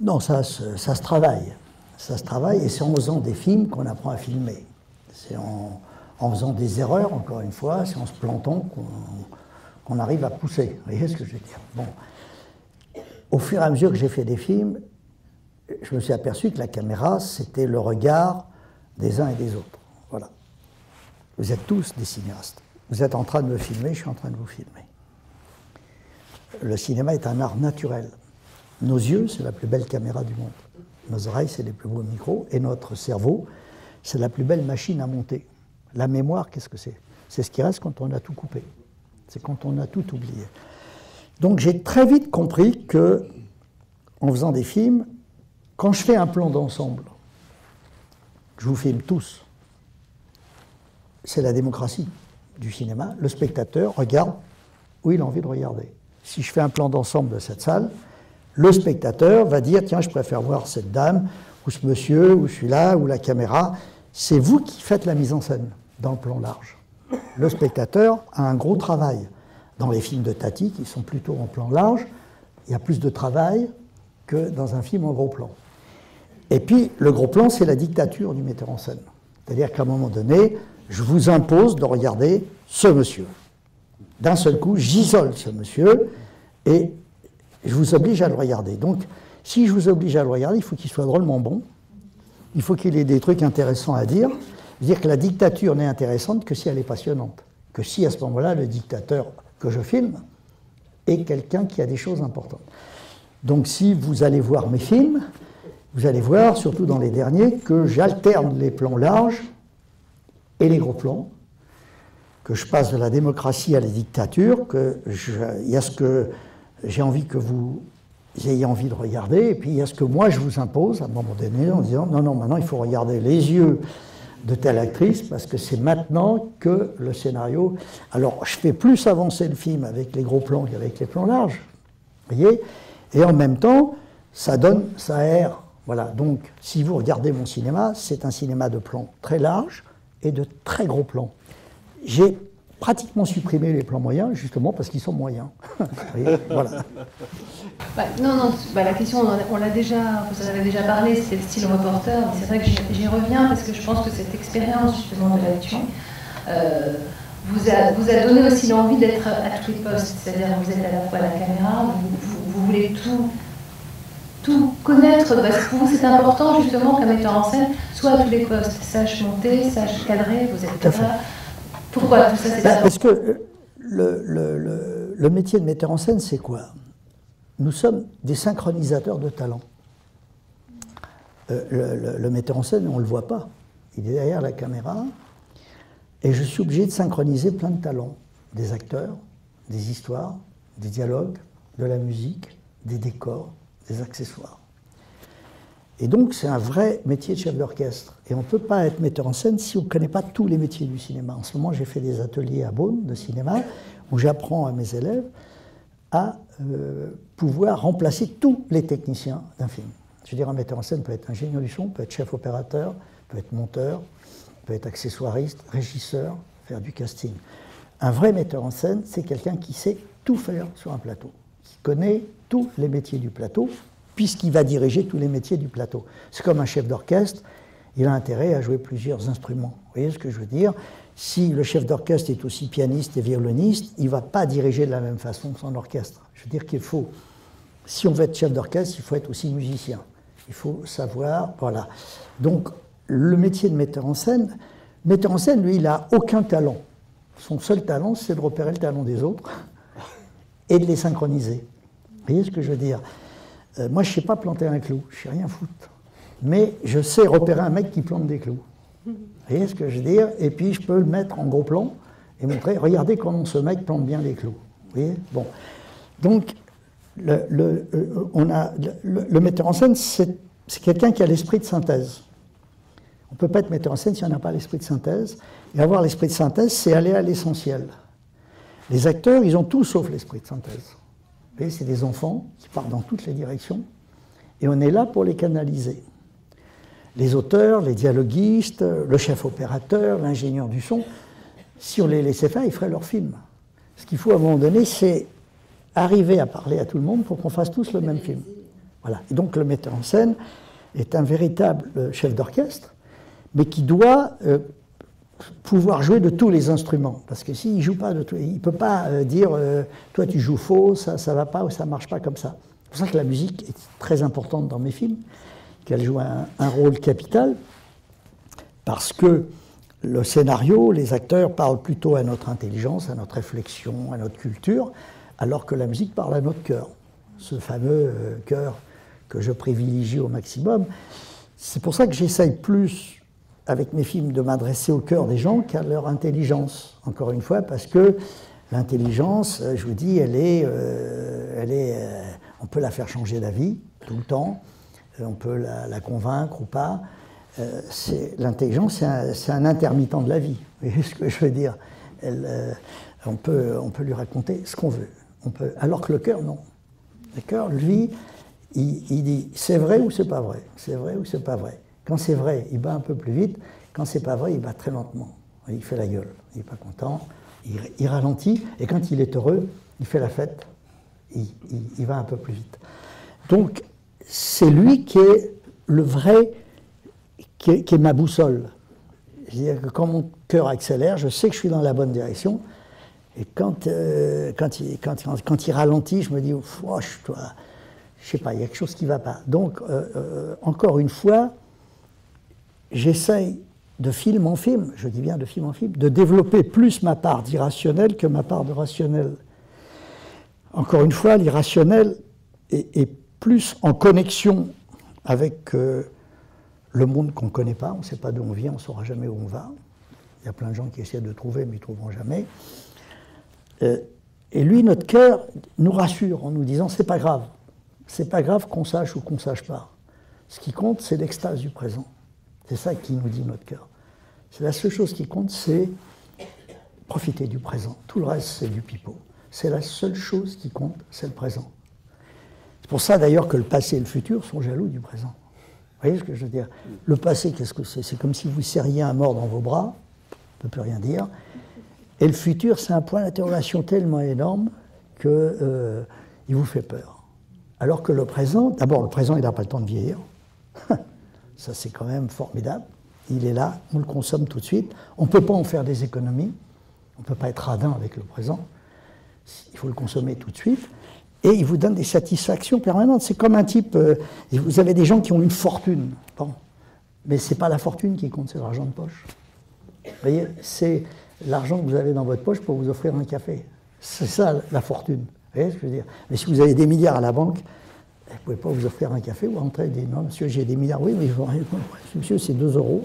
Non, ça, ça se travaille. Ça se travaille, et c'est en faisant des films qu'on apprend à filmer. C'est en, en faisant des erreurs, encore une fois, c'est en se plantant qu'on, qu'on arrive à pousser. Vous voyez ce que je veux dire? Bon. Au fur et à mesure que j'ai fait des films, je me suis aperçu que la caméra, c'était le regard des uns et des autres. Voilà. Vous êtes tous des cinéastes. Vous êtes en train de me filmer, je suis en train de vous filmer. Le cinéma est un art naturel. Nos yeux, c'est la plus belle caméra du monde. Nos oreilles, c'est les plus beaux micros, et notre cerveau, c'est la plus belle machine à monter. La mémoire, qu'est-ce que c'est? C'est ce qui reste quand on a tout coupé. C'est quand on a tout oublié. Donc j'ai très vite compris que, en faisant des films, quand je fais un plan d'ensemble, je vous filme tous. C'est la démocratie du cinéma. Le spectateur regarde où il a envie de regarder. Si je fais un plan d'ensemble de cette salle, le spectateur va dire « tiens, je préfère voir cette dame, ou ce monsieur, ou celui-là, ou la caméra ». C'est vous qui faites la mise en scène, dans le plan large. Le spectateur a un gros travail. Dans les films de Tati, qui sont plutôt en plan large, il y a plus de travail que dans un film en gros plan. Et puis, le gros plan, c'est la dictature du metteur en scène. C'est-à-dire qu'à un moment donné, je vous impose de regarder ce monsieur. D'un seul coup, j'isole ce monsieur, et je vous oblige à le regarder. Donc, si je vous oblige à le regarder, il faut qu'il soit drôlement bon. Il faut qu'il ait des trucs intéressants à dire. C'est-à-dire que la dictature n'est intéressante que si elle est passionnante, que si à ce moment-là, le dictateur que je filme est quelqu'un qui a des choses importantes. Donc si vous allez voir mes films, vous allez voir, surtout dans les derniers, que j'alterne les plans larges et les gros plans, que je passe de la démocratie à la dictature, qu'il y a ce que j'ai envie que vous ayez envie de regarder, et puis il y a ce que moi je vous impose à un moment donné en disant non, non, maintenant il faut regarder les yeux de telle actrice parce que c'est maintenant que le scénario... Alors je fais plus avancer le film avec les gros plans qu'avec les plans larges, vous voyez, et en même temps ça donne, ça aère. Voilà, donc si vous regardez mon cinéma, c'est un cinéma de plans très larges et de très gros plans. J'ai pratiquement supprimé les plans moyens, justement parce qu'ils sont moyens. Voilà. Bah, non, non, bah, la question, on l'a déjà, on avait déjà parlé, c'est le style reporter. C'est vrai que j'y reviens parce que je pense que cette expérience, justement, de la tuer, euh, vous, a, vous a donné aussi l'envie d'être à tous les postes. C'est-à-dire vous êtes à la fois à la caméra, vous, vous, vous voulez tout, tout connaître, parce que pour vous, c'est important, justement, qu'un metteur en scène soit à tous les postes. Sache monter, sache cadrer, vous êtes là. Pourquoi tout ça, c'est ça ? Parce que le, le, le, le métier de metteur en scène, c'est quoi? Nous sommes des synchronisateurs de talent. Euh, le, le, le metteur en scène, on ne le voit pas. Il est derrière la caméra. Et je suis obligé de synchroniser plein de talents. Des acteurs, des histoires, des dialogues, de la musique, des décors, des accessoires. Et donc, c'est un vrai métier de chef d'orchestre. Et on ne peut pas être metteur en scène si on ne connaît pas tous les métiers du cinéma. En ce moment, j'ai fait des ateliers à Beaune de cinéma où j'apprends à mes élèves à euh, pouvoir remplacer tous les techniciens d'un film. Je veux dire, un metteur en scène peut être ingénieur du son, peut être chef opérateur, peut être monteur, peut être accessoiriste, régisseur, faire du casting. Un vrai metteur en scène, c'est quelqu'un qui sait tout faire sur un plateau, qui connaît tous les métiers du plateau, puisqu'il va diriger tous les métiers du plateau. C'est comme un chef d'orchestre, il a intérêt à jouer plusieurs instruments. Vous voyez ce que je veux dire? Si le chef d'orchestre est aussi pianiste et violoniste, il ne va pas diriger de la même façon son orchestre. Je veux dire qu'il faut, si on veut être chef d'orchestre, il faut être aussi musicien. Il faut savoir, voilà. Donc, le métier de metteur en scène, metteur en scène, lui, il n'a aucun talent. Son seul talent, c'est de repérer le talent des autres et de les synchroniser. Vous voyez ce que je veux dire? Moi, je ne sais pas planter un clou, je ne sais rien foutre. Mais je sais repérer un mec qui plante des clous. Vous voyez ce que je veux dire? Et puis, je peux le mettre en gros plan et montrer, regardez comment ce mec plante bien les clous. Vous voyez? Bon. Donc, le, le, on a, le, le metteur en scène, c'est quelqu'un qui a l'esprit de synthèse. On ne peut pas être metteur en scène si on n'a pas l'esprit de synthèse. Et avoir l'esprit de synthèse, c'est aller à l'essentiel. Les acteurs, ils ont tout sauf l'esprit de synthèse. C'est des enfants qui partent dans toutes les directions et on est là pour les canaliser. Les auteurs, les dialoguistes, le chef opérateur, l'ingénieur du son, si on les laissait faire, ils feraient leur film. Ce qu'il faut à un moment donné, c'est arriver à parler à tout le monde pour qu'on fasse tous le même film. Voilà. Et donc le metteur en scène est un véritable chef d'orchestre, mais qui doit euh, pouvoir jouer de tous les instruments, parce que s'il ne joue pas de tout, il ne peut pas euh, dire euh, « toi tu joues faux, ça ne va pas ou ça ne marche pas comme ça ». C'est pour ça que la musique est très importante dans mes films, qu'elle joue un, un rôle capital, parce que le scénario, les acteurs parlent plutôt à notre intelligence, à notre réflexion, à notre culture, alors que la musique parle à notre cœur, ce fameux euh, cœur que je privilégie au maximum. C'est pour ça que j'essaye plus avec mes films, de m'adresser au cœur des gens qu'à leur intelligence, encore une fois, parce que l'intelligence, je vous dis, elle est, euh, elle est, euh, on peut la faire changer d'avis tout le temps, on peut la, la convaincre ou pas. Euh, l'intelligence, c'est un, un intermittent de la vie, vous voyez ce que je veux dire. Elle, euh, on, peut, on peut lui raconter ce qu'on veut, on peut, alors que le cœur, non. Le cœur, lui, il, il dit, c'est vrai ou c'est pas vrai, c'est vrai ou c'est pas vrai. Quand c'est vrai, il bat un peu plus vite. Quand c'est pas vrai, il bat très lentement. Il fait la gueule, il n'est pas content, il, il ralentit. Et quand il est heureux, il fait la fête, il, il, il va un peu plus vite. Donc, c'est lui qui est le vrai, qui est, qui est ma boussole. C'est-à-dire que quand mon cœur accélère, je sais que je suis dans la bonne direction. Et quand, euh, quand, il, quand, quand, quand il ralentit, je me dis, « Oh, je, toi, je sais pas, il y a quelque chose qui ne va pas. » Donc, euh, euh, encore une fois, j'essaye de film en film, je dis bien de film en film, de développer plus ma part d'irrationnel que ma part de rationnel. Encore une fois, l'irrationnel est, est plus en connexion avec euh, le monde qu'on ne connaît pas, on ne sait pas d'où on vient, on ne saura jamais où on va. Il y a plein de gens qui essaient de trouver, mais ils ne trouveront jamais. Euh, et lui, notre cœur, nous rassure en nous disant « c'est pas grave, c'est pas grave qu'on sache ou qu'on ne sache pas. Ce qui compte, c'est l'extase du présent. » C'est ça qui nous dit notre cœur. C'est la seule chose qui compte, c'est profiter du présent. Tout le reste, c'est du pipeau. C'est la seule chose qui compte, c'est le présent. C'est pour ça d'ailleurs que le passé et le futur sont jaloux du présent. Vous voyez ce que je veux dire? Le passé, qu'est-ce que c'est? C'est comme si vous serriez un mort dans vos bras, on ne peut plus rien dire. Et le futur, c'est un point d'interrogation tellement énorme qu'il euh, vous fait peur. Alors que le présent, d'abord le présent, il n'a pas le temps de vieillir. Ça, c'est quand même formidable. Il est là, on le consomme tout de suite. On ne peut pas en faire des économies. On ne peut pas être radin avec le présent. Il faut le consommer tout de suite. Et il vous donne des satisfactions permanentes. C'est comme un type... Euh, vous avez des gens qui ont une fortune. Bon. Mais ce n'est pas la fortune qui compte, c'est l'argent de poche. Vous voyez, c'est l'argent que vous avez dans votre poche pour vous offrir un café. C'est ça, la fortune. Vous voyez ce que je veux dire? Mais si vous avez des milliards à la banque... Vous ne pouvez pas vous offrir un café ou rentrer et dire « Non, monsieur, j'ai des milliards. » Oui, mais monsieur, c'est deux euros.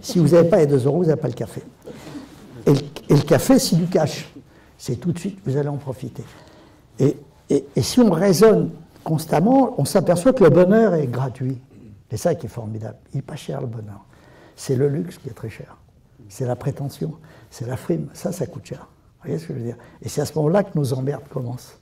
Si vous n'avez pas les deux euros, vous n'avez pas le café. Et le, et le café, c'est du cash. C'est tout de suite, vous allez en profiter. Et, et, et si on raisonne constamment, on s'aperçoit que le bonheur est gratuit. C'est ça qui est formidable. Il n'est pas cher, le bonheur. C'est le luxe qui est très cher. C'est la prétention. C'est la frime. Ça, ça coûte cher. Vous voyez ce que je veux dire? Et c'est à ce moment-là que nos emmerdes commencent.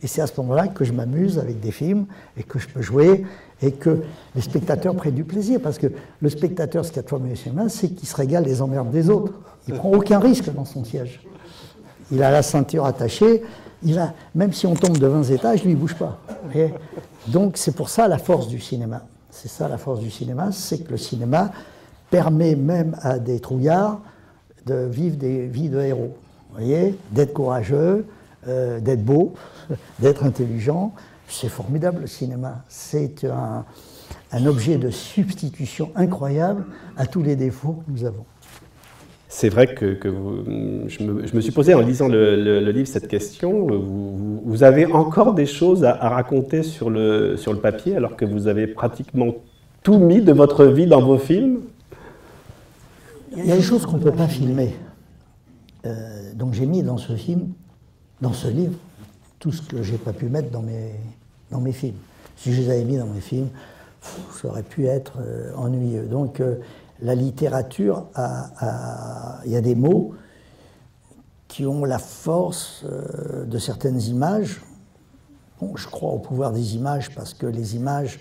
Et c'est à ce moment-là que je m'amuse avec des films et que je peux jouer et que les spectateurs prennent du plaisir. Parce que le spectateur, ce qu'il y a de formidable chez moi, c'est qu'il se régale des emmerdes des autres. Il ne prend aucun risque dans son siège. Il a la ceinture attachée. Il a, même si on tombe de vingt étages, lui, il ne bouge pas. Et donc c'est pour ça la force du cinéma. C'est ça la force du cinéma, c'est que le cinéma permet même à des trouillards de vivre des vies de héros. Vous voyez, d'être courageux. Euh, d'être beau, d'être intelligent, c'est formidable le cinéma. C'est un, un objet de substitution incroyable à tous les défauts que nous avons. C'est vrai que, que vous, je, me, je me suis posé en lisant le, le, le livre cette question. Vous, vous avez encore des choses à, à raconter sur le, sur le papier alors que vous avez pratiquement tout mis de votre vie dans vos films? Il y a des choses qu'on ne peut pas filmer. Euh, donc j'ai mis dans ce film, dans ce livre, tout ce que je n'ai pas pu mettre dans mes, dans mes films. Si je les avais mis dans mes films, pff, ça aurait pu être euh, ennuyeux. Donc euh, la littérature, a, a, y a des mots qui ont la force euh, de certaines images. Bon, je crois au pouvoir des images parce que les images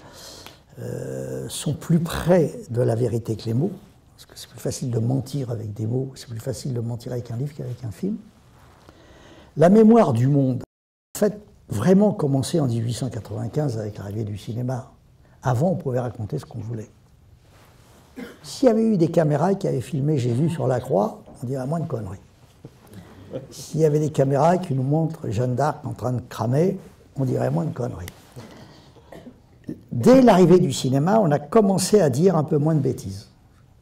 euh, sont plus près de la vérité que les mots. Parce que c'est plus facile de mentir avec des mots, c'est plus facile de mentir avec un livre qu'avec un film. La mémoire du monde a en fait vraiment commencé en mille huit cent quatre-vingt-quinze avec l'arrivée du cinéma. Avant, on pouvait raconter ce qu'on voulait. S'il y avait eu des caméras qui avaient filmé Jésus sur la croix, on dirait moins de conneries. S'il y avait des caméras qui nous montrent Jeanne d'Arc en train de cramer, on dirait moins de conneries. Dès l'arrivée du cinéma, on a commencé à dire un peu moins de bêtises.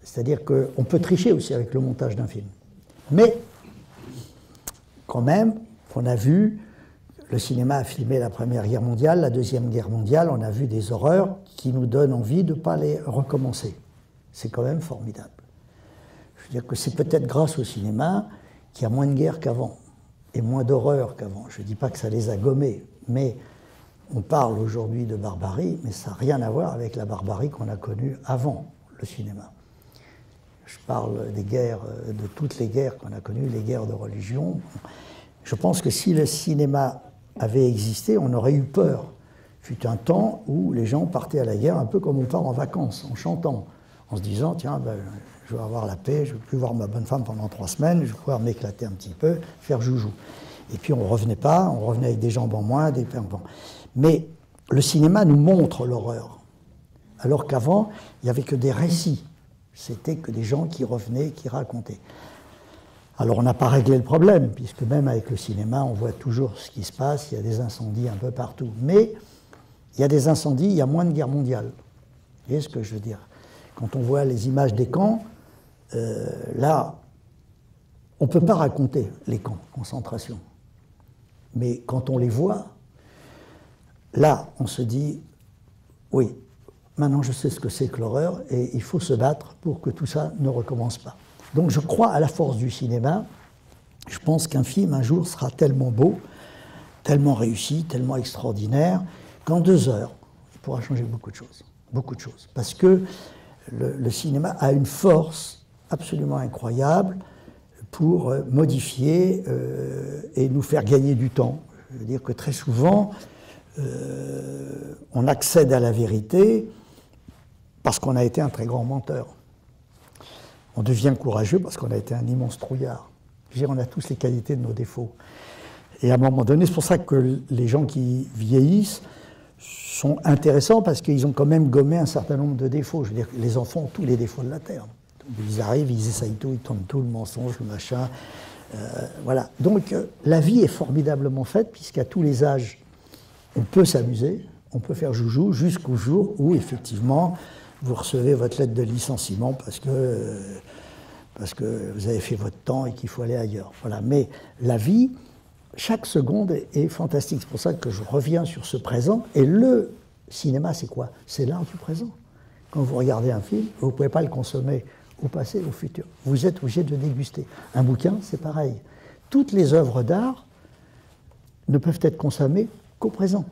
C'est-à-dire qu'on peut tricher aussi avec le montage d'un film. Mais quand même, on a vu, le cinéma a filmé la Première Guerre mondiale, la Deuxième Guerre mondiale, on a vu des horreurs qui nous donnent envie de ne pas les recommencer. C'est quand même formidable. Je veux dire que c'est peut-être grâce au cinéma qu'il y a moins de guerres qu'avant, et moins d'horreurs qu'avant. Je ne dis pas que ça les a gommées, mais on parle aujourd'hui de barbarie, mais ça n'a rien à voir avec la barbarie qu'on a connue avant le cinéma. Je parle des guerres, de toutes les guerres qu'on a connues, les guerres de religion. Je pense que si le cinéma avait existé, on aurait eu peur. Il fut un temps où les gens partaient à la guerre un peu comme on part en vacances, en chantant, en se disant « Tiens, ben, je vais avoir la paix, je ne vais plus voir ma bonne femme pendant trois semaines, je vais pouvoir m'éclater un petit peu, faire joujou. » Et puis on ne revenait pas, on revenait avec des jambes en moins, des pains en moins. Mais le cinéma nous montre l'horreur, alors qu'avant, il n'y avait que des récits. C'était que des gens qui revenaient, qui racontaient. Alors on n'a pas réglé le problème, puisque même avec le cinéma, on voit toujours ce qui se passe, il y a des incendies un peu partout. Mais il y a des incendies, il y a moins de guerre mondiale. Vous voyez ce que je veux dire? Quand on voit les images des camps, euh, là, on ne peut pas raconter les camps de concentration. Mais quand on les voit, là, on se dit, oui, maintenant je sais ce que c'est que l'horreur et il faut se battre pour que tout ça ne recommence pas. Donc je crois à la force du cinéma. Je pense qu'un film, un jour, sera tellement beau, tellement réussi, tellement extraordinaire, qu'en deux heures, il pourra changer beaucoup de choses. Beaucoup de choses. Parce que le, le cinéma a une force absolument incroyable pour modifier euh, et nous faire gagner du temps. Je veux dire que très souvent, euh, on accède à la vérité parce qu'on a été un très grand menteur. On devient courageux parce qu'on a été un immense trouillard. Je veux dire, on a tous les qualités de nos défauts. Et à un moment donné, c'est pour ça que les gens qui vieillissent sont intéressants parce qu'ils ont quand même gommé un certain nombre de défauts. Je veux dire, les enfants ont tous les défauts de la Terre. Ils arrivent, ils essayent tout, ils tentent tout, le mensonge, le machin. Euh, voilà. Donc euh, la vie est formidablement faite, puisqu'à tous les âges, on peut s'amuser, on peut faire joujou, jusqu'au jour où, effectivement, vous recevez votre lettre de licenciement parce que, euh, parce que vous avez fait votre temps et qu'il faut aller ailleurs. Voilà. Mais la vie, chaque seconde est fantastique. C'est pour ça que je reviens sur ce présent. Et le cinéma, c'est quoi? C'est l'art du présent. Quand vous regardez un film, vous ne pouvez pas le consommer au passé, au futur. Vous êtes obligé de le déguster. Un bouquin, c'est pareil. Toutes les œuvres d'art ne peuvent être consommées qu'au présent.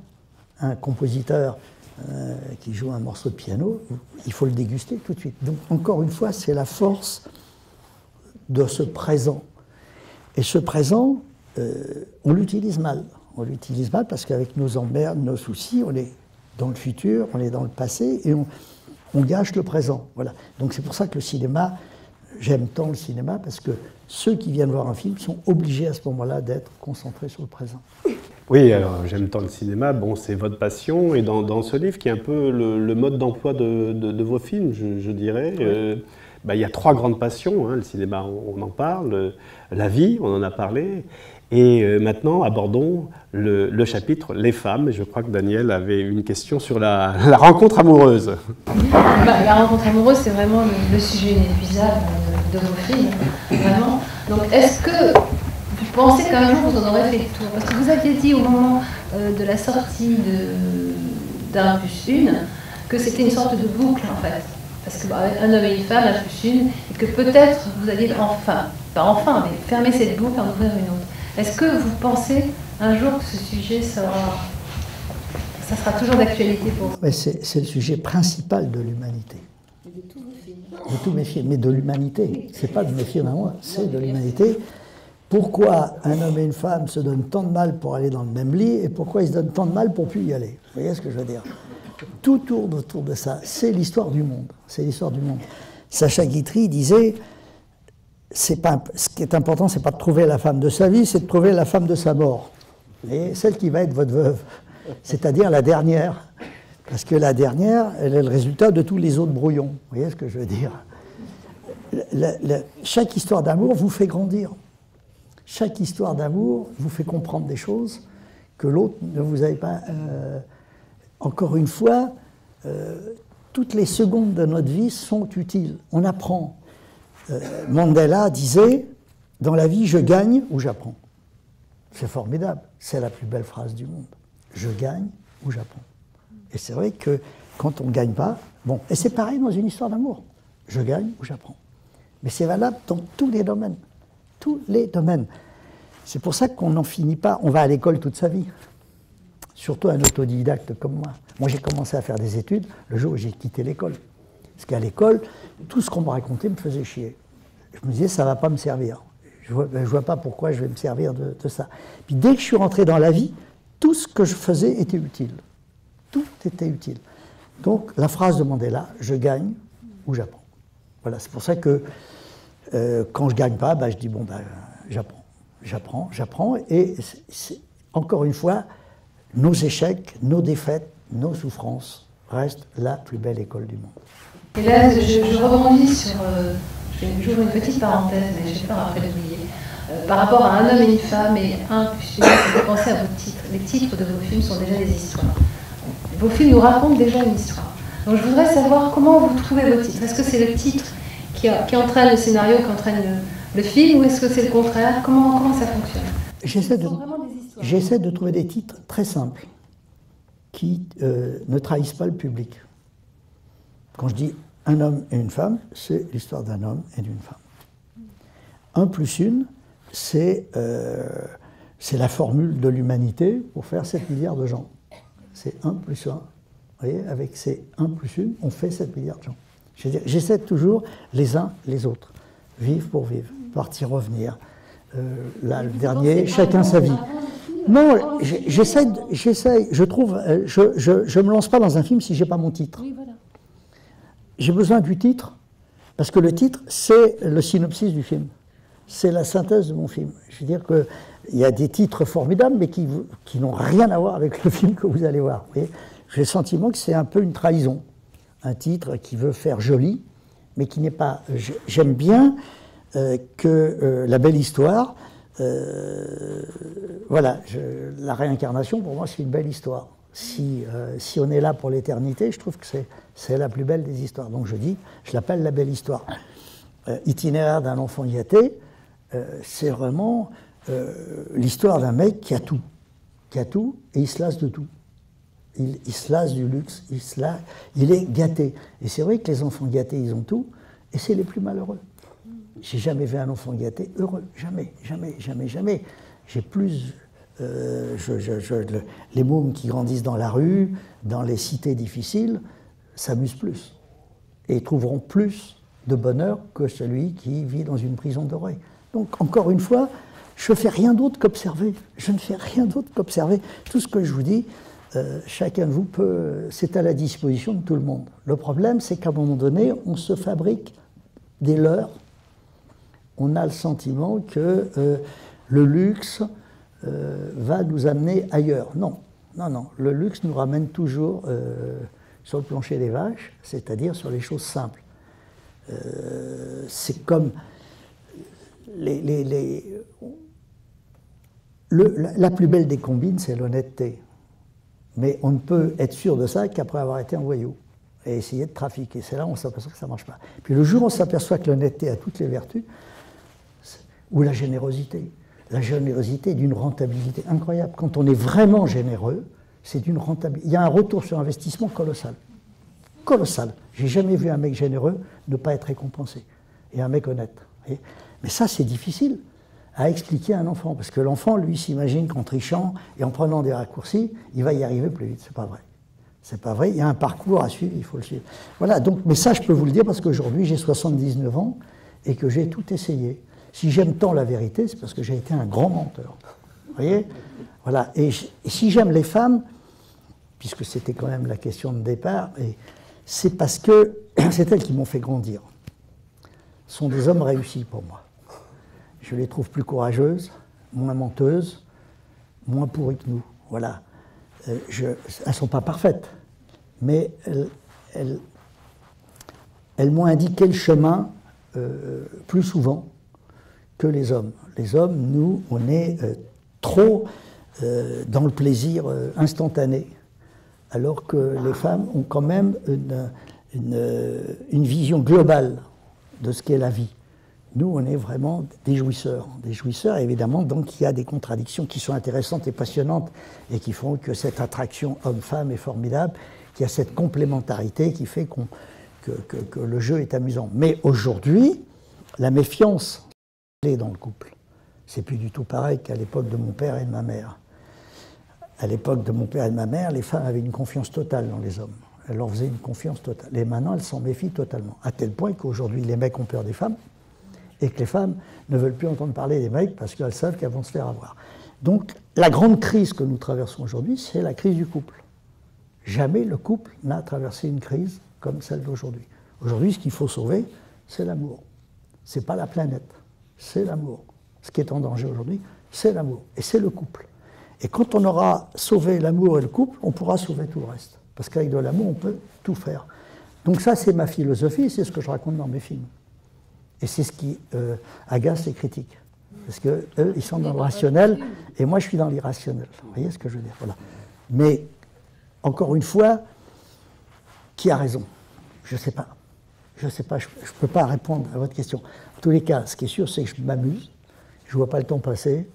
Un compositeur euh, qui joue un morceau de piano, il faut le déguster tout de suite. Donc, encore une fois, c'est la force de ce présent. Et ce présent, euh, on l'utilise mal. On l'utilise mal parce qu'avec nos emmerdes, nos soucis, on est dans le futur, on est dans le passé, et on... on gâche le présent, voilà. Donc c'est pour ça que le cinéma, j'aime tant le cinéma, parce que ceux qui viennent voir un film sont obligés à ce moment-là d'être concentrés sur le présent. Oui, alors j'aime tant le cinéma, bon, c'est votre passion, et dans, dans ce livre qui est un peu le, le mode d'emploi de, de, de vos films, je, je dirais, oui. euh, bah, il y a trois grandes passions, hein, le cinéma, on, on en parle, la vie, on en a parlé, et euh, maintenant, abordons le, le chapitre « Les femmes ». Je crois que Daniel avait une question sur la, la rencontre amoureuse. Bah, la rencontre amoureuse, c'est vraiment le, le sujet inépuisable de, de vos filles, vraiment. Donc, est-ce que vous pensez qu'un jour, vous en aurez fait le tour? Parce que vous aviez dit au moment euh, de la sortie d'Impulse un que c'était une sorte de boucle, en fait. Parce qu'un bah, homme et une femme, Impulse un, et que peut-être vous alliez enfin, pas enfin, mais fermer cette boucle et en ouvrir une autre. Est-ce que vous pensez un jour que ce sujet sera, ça sera toujours d'actualité pour vous? C'est le sujet principal de l'humanité. De tous mes films. De tous mes films, mais de l'humanité. C'est pas de mes films à moi, c'est de l'humanité. Pourquoi un homme et une femme se donnent tant de mal pour aller dans le même lit et pourquoi ils se donnent tant de mal pour plus y aller? Vous voyez ce que je veux dire? Tout tourne autour de ça. C'est l'histoire du monde. C'est l'histoire du monde. Sacha Guitry disait. Pas, ce qui est important, c'est pas de trouver la femme de sa vie, c'est de trouver la femme de sa mort. Et celle qui va être votre veuve, c'est-à-dire la dernière. Parce que la dernière, elle est le résultat de tous les autres brouillons. Vous voyez ce que je veux dire? la, la, Chaque histoire d'amour vous fait grandir. Chaque histoire d'amour vous fait comprendre des choses que l'autre ne vous avait pas... Euh, encore une fois, euh, toutes les secondes de notre vie sont utiles. On apprend. Euh, Mandela disait « Dans la vie, je gagne ou j'apprends ». C'est formidable, c'est la plus belle phrase du monde. Je gagne ou j'apprends. Et c'est vrai que quand on ne gagne pas, bon, et c'est pareil dans une histoire d'amour. Je gagne ou j'apprends. Mais c'est valable dans tous les domaines. Tous les domaines. C'est pour ça qu'on n'en finit pas, on va à l'école toute sa vie. Surtout un autodidacte comme moi. Moi, j'ai commencé à faire des études le jour où j'ai quitté l'école. Parce qu'à l'école, tout ce qu'on me racontait me faisait chier. Je me disais, ça ne va pas me servir. Je ne vois, vois pas pourquoi je vais me servir de, de ça. Puis dès que je suis rentré dans la vie, tout ce que je faisais était utile. Tout était utile. Donc la phrase de Mandela, je gagne ou j'apprends. Voilà, c'est pour ça que euh, quand je ne gagne pas, bah, je dis, bon, bah, j'apprends, j'apprends, j'apprends. Et c'est, c'est, encore une fois, nos échecs, nos défaites, nos souffrances restent la plus belle école du monde. Et là, je, je rebondis sur, euh, j'ouvre une petite parenthèse, mais j'ai peur après d'oublier, euh, par rapport à un homme et une femme et un plus une, pensez à vos titres. Les titres de vos films sont déjà des histoires. Vos films nous racontent déjà une histoire. Donc je voudrais savoir comment vous trouvez vos titres. Est-ce que c'est le titre qui qui, qui entraîne le scénario, qui entraîne le, le film, ou est-ce que c'est le contraire? Comment, comment ça fonctionne? J'essaie de, j'essaie de trouver des titres très simples qui euh, ne trahissent pas le public. Quand je dis un homme et une femme, c'est l'histoire d'un homme et d'une femme. Un plus une, c'est euh, la formule de l'humanité pour faire sept milliards de gens. C'est un plus un. Vous voyez, avec ces un plus un, on fait sept milliards de gens. J'essaie toujours les uns les autres. Vivre pour vivre, partir, revenir. Euh, là, le dernier, chacun sa vie. Non, j'essaie, je trouve, je, je, je me lance pas dans un film si j'ai pas mon titre. J'ai besoin du titre, parce que le titre, c'est le synopsis du film. C'est la synthèse de mon film. Je veux dire qu'il y a des titres formidables, mais qui, qui n'ont rien à voir avec le film que vous allez voir. J'ai le sentiment que c'est un peu une trahison. Un titre qui veut faire joli, mais qui n'est pas... J'aime bien euh, que euh, la belle histoire... Euh, voilà, je, la réincarnation, pour moi, c'est une belle histoire. Si, euh, si on est là pour l'éternité, je trouve que c'est la plus belle des histoires. Donc je dis, je l'appelle la belle histoire. Euh, itinéraire d'un enfant yaté, euh, c'est vraiment euh, l'histoire d'un mec qui a tout. Qui a tout, et il se lasse de tout. Il, il se lasse du luxe, il se lasse, il est gâté. Et c'est vrai que les enfants gâtés, ils ont tout, et c'est les plus malheureux. J'ai jamais vu un enfant gâté heureux. Jamais, jamais, jamais, jamais. J'ai plus... Euh, je, je, je, le, les mômes qui grandissent dans la rue, dans les cités difficiles, s'amusent plus. Et trouveront plus de bonheur que celui qui vit dans une prison dorée. Donc, encore une fois, je ne fais rien d'autre qu'observer. Je ne fais rien d'autre qu'observer. Tout ce que je vous dis, euh, chacun de vous peut... C'est à la disposition de tout le monde. Le problème, c'est qu'à un moment donné, on se fabrique des leurres. On a le sentiment que euh, le luxe... Euh, va nous amener ailleurs. Non, non, non. Le luxe nous ramène toujours euh, sur le plancher des vaches, c'est-à-dire sur les choses simples. Euh, c'est comme les, les, les... Le, la, la plus belle des combines, c'est l'honnêteté. Mais on ne peut être sûr de ça qu'après avoir été un voyou et essayer de trafiquer. C'est là où on s'aperçoit que ça ne marche pas. Puis le jour où on s'aperçoit que l'honnêteté a toutes les vertus, ou la générosité. La générosité est d'une rentabilité incroyable. Quand on est vraiment généreux, c'est d'une rentabilité. Il y a un retour sur investissement colossal. Colossal. J'ai jamais vu un mec généreux ne pas être récompensé. Et un mec honnête. Mais ça, c'est difficile à expliquer à un enfant. Parce que l'enfant, lui, s'imagine qu'en trichant et en prenant des raccourcis, il va y arriver plus vite. C'est pas vrai. C'est pas vrai. Il y a un parcours à suivre, il faut le suivre. Voilà. Donc, mais ça, je peux vous le dire parce qu'aujourd'hui, j'ai soixante-dix-neuf ans et que j'ai tout essayé. Si j'aime tant la vérité, c'est parce que j'ai été un grand menteur. Vous voyez? Voilà. Et, je, et si j'aime les femmes, puisque c'était quand même la question de départ, c'est parce que c'est elles qui m'ont fait grandir. Ce sont des hommes réussis pour moi. Je les trouve plus courageuses, moins menteuses, moins pourries que nous. Voilà. Euh, je, elles ne sont pas parfaites, mais elles, elles, elles m'ont indiqué le chemin euh, plus souvent que les hommes. Les hommes, nous, on est euh, trop euh, dans le plaisir euh, instantané, alors que les femmes ont quand même une, une, une vision globale de ce qu'est la vie. Nous, on est vraiment des jouisseurs. Des jouisseurs, évidemment, donc il y a des contradictions qui sont intéressantes et passionnantes et qui font que cette attraction homme-femme est formidable, qu'il y a cette complémentarité qui fait qu'on, que, que, que le jeu est amusant. Mais aujourd'hui, la méfiance dans le couple. C'est plus du tout pareil qu'à l'époque de mon père et de ma mère. À l'époque de mon père et de ma mère, les femmes avaient une confiance totale dans les hommes. Elles leur faisaient une confiance totale. Et maintenant, elles s'en méfient totalement. À tel point qu'aujourd'hui, les mecs ont peur des femmes et que les femmes ne veulent plus entendre parler des mecs parce qu'elles savent qu'elles vont se faire avoir. Donc, la grande crise que nous traversons aujourd'hui, c'est la crise du couple. Jamais le couple n'a traversé une crise comme celle d'aujourd'hui. Aujourd'hui, ce qu'il faut sauver, c'est l'amour. C'est pas la planète. C'est l'amour. Ce qui est en danger aujourd'hui, c'est l'amour. Et c'est le couple. Et quand on aura sauvé l'amour et le couple, on pourra sauver tout le reste. Parce qu'avec de l'amour, on peut tout faire. Donc ça, c'est ma philosophie, c'est ce que je raconte dans mes films. Et c'est ce qui euh, agace les critiques. Parce qu'eux, ils sont dans le rationnel, et moi, je suis dans l'irrationnel. Vous voyez ce que je veux dire? Voilà. Mais, encore une fois, qui a raison? Je ne sais pas. Je ne sais pas, je ne peux pas répondre à votre question. En tous les cas, ce qui est sûr, c'est que je m'amuse, je ne vois pas le temps passer,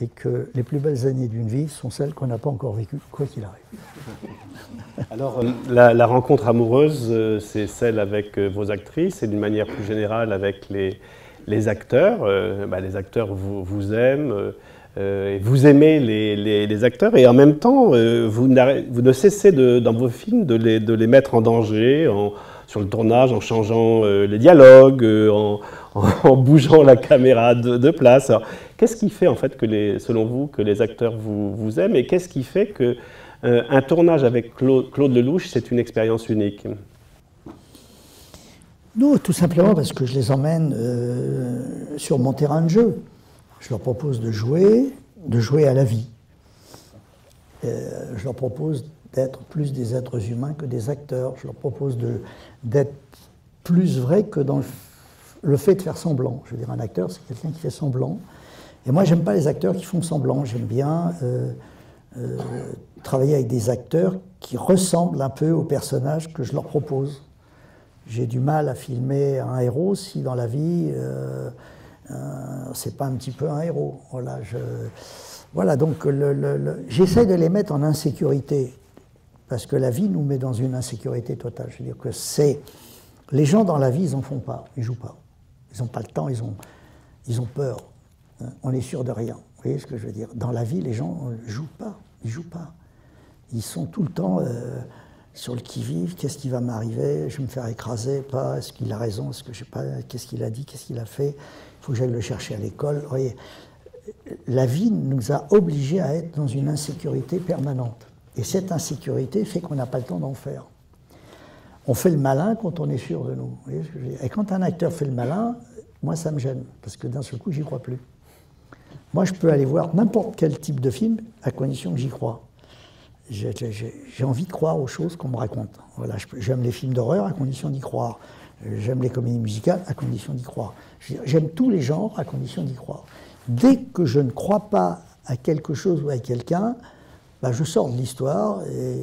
et que les plus belles années d'une vie sont celles qu'on n'a pas encore vécues, quoi qu'il arrive. Alors, la, la rencontre amoureuse, c'est celle avec vos actrices, et d'une manière plus générale avec les, les acteurs. Euh, bah, les acteurs vous, vous aiment, euh, et vous aimez les, les, les acteurs, et en même temps, euh, vous, vous ne cessez, de, dans vos films, de les, de les mettre en danger, en... sur le tournage, en changeant euh, les dialogues, euh, en, en, en bougeant la caméra de, de place. Qu'est-ce qui fait, en fait, que les, selon vous, que les acteurs vous, vous aiment, et qu'est-ce qui fait qu'un euh, tournage avec Claude, Claude Lelouch, c'est une expérience unique? Non, tout simplement parce que je les emmène euh, sur mon terrain de jeu. Je leur propose de jouer, de jouer à la vie. Euh, je leur propose d'être plus des êtres humains que des acteurs. Je leur propose d'être plus vrai que dans le, le fait de faire semblant. Je veux dire, un acteur, c'est quelqu'un qui fait semblant. Et moi, j'aime pas les acteurs qui font semblant. J'aime bien euh, euh, travailler avec des acteurs qui ressemblent un peu aux personnages que je leur propose. J'ai du mal à filmer un héros si dans la vie, euh, euh, c'est pas un petit peu un héros. Voilà, je, voilà donc le, le, le, j'essaie de les mettre en insécurité. Parce que la vie nous met dans une insécurité totale. Je veux dire que c'est... Les gens dans la vie, ils n'en font pas, ils ne jouent pas. Ils n'ont pas le temps, ils ont, ils ont peur. On n'est sûr de rien. Vous voyez ce que je veux dire? Dans la vie, les gens ne jouent pas, ils jouent pas. Ils sont tout le temps euh, sur le qui-vive, qu'est-ce qui va m'arriver? Je vais me faire écraser, pas, est-ce qu'il a raison, est-ce que je sais pas, qu'est-ce qu'il a dit, qu'est-ce qu'il a fait? Il faut que j'aille le chercher à l'école. Vous voyez, la vie nous a obligés à être dans une insécurité permanente. Et cette insécurité fait qu'on n'a pas le temps d'en faire. On fait le malin quand on est sûr de nous. Vous voyez ce que je veux dire? Et quand un acteur fait le malin, moi ça me gêne, parce que d'un seul coup, j'y crois plus. Moi, je peux aller voir n'importe quel type de film, à condition que j'y croie. J'ai envie de croire aux choses qu'on me raconte. Voilà, j'aime les films d'horreur à condition d'y croire. J'aime les comédies musicales à condition d'y croire. J'aime tous les genres à condition d'y croire. Dès que je ne crois pas à quelque chose ou à quelqu'un, ben, je sors de l'histoire et,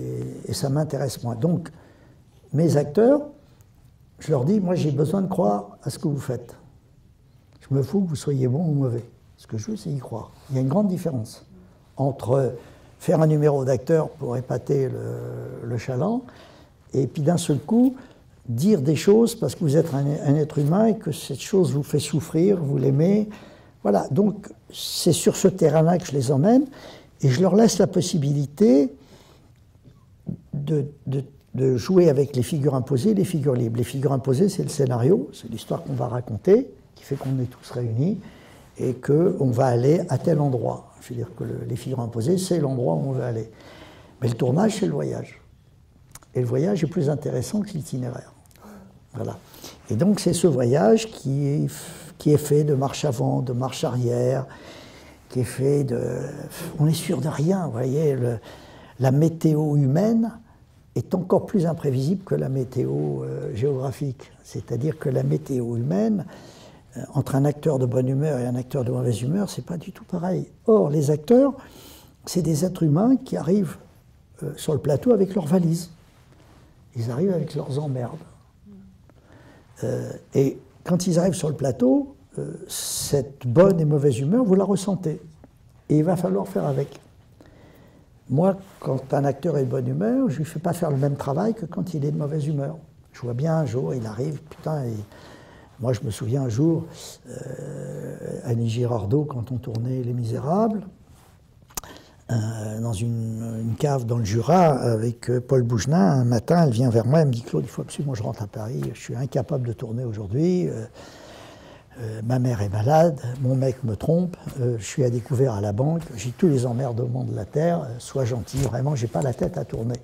et ça m'intéresse moins. Donc, mes acteurs, je leur dis, moi j'ai besoin de croire à ce que vous faites. Je me fous que vous soyez bon ou mauvais. Ce que je veux, c'est y croire. Il y a une grande différence entre faire un numéro d'acteur pour épater le, le chaland et puis d'un seul coup, dire des choses parce que vous êtes un, un être humain et que cette chose vous fait souffrir, vous l'aimez. Voilà, donc c'est sur ce terrain-là que je les emmène. Et je leur laisse la possibilité de, de, de jouer avec les figures imposées et les figures libres. Les figures imposées, c'est le scénario, c'est l'histoire qu'on va raconter, qui fait qu'on est tous réunis et qu'on va aller à tel endroit. Je veux dire que le, les figures imposées, c'est l'endroit où on veut aller. Mais le tournage, c'est le voyage. Et le voyage est plus intéressant que l'itinéraire. Voilà. Et donc, c'est ce voyage qui est, qui est fait de marche avant, de marche arrière, qui est fait de... On n'est sûr de rien, vous voyez. Le, la météo humaine est encore plus imprévisible que la météo euh, géographique. C'est-à-dire que la météo humaine, euh, entre un acteur de bonne humeur et un acteur de mauvaise humeur, c'est pas du tout pareil. Or, les acteurs, c'est des êtres humains qui arrivent euh, sur le plateau avec leurs valises. Ils arrivent avec leurs emmerdes. Euh, et quand ils arrivent sur le plateau, cette bonne et mauvaise humeur, vous la ressentez. Et il va falloir faire avec. Moi, quand un acteur est de bonne humeur, je ne lui fais pas faire le même travail que quand il est de mauvaise humeur. Je vois bien un jour, il arrive, putain, et... moi je me souviens un jour, euh, Annie Girardot, quand on tournait Les Misérables, euh, dans une, une cave dans le Jura, avec euh, Paul Bougenin, un matin, elle vient vers moi, elle me dit « Claude, il faut absolument que je rentre à Paris, je suis incapable de tourner aujourd'hui. Euh, » Euh, ma mère est malade, mon mec me trompe, euh, je suis à découvert à la banque, j'ai tous les emmerdements de la terre, euh, sois gentil, vraiment, j'ai pas la tête à tourner.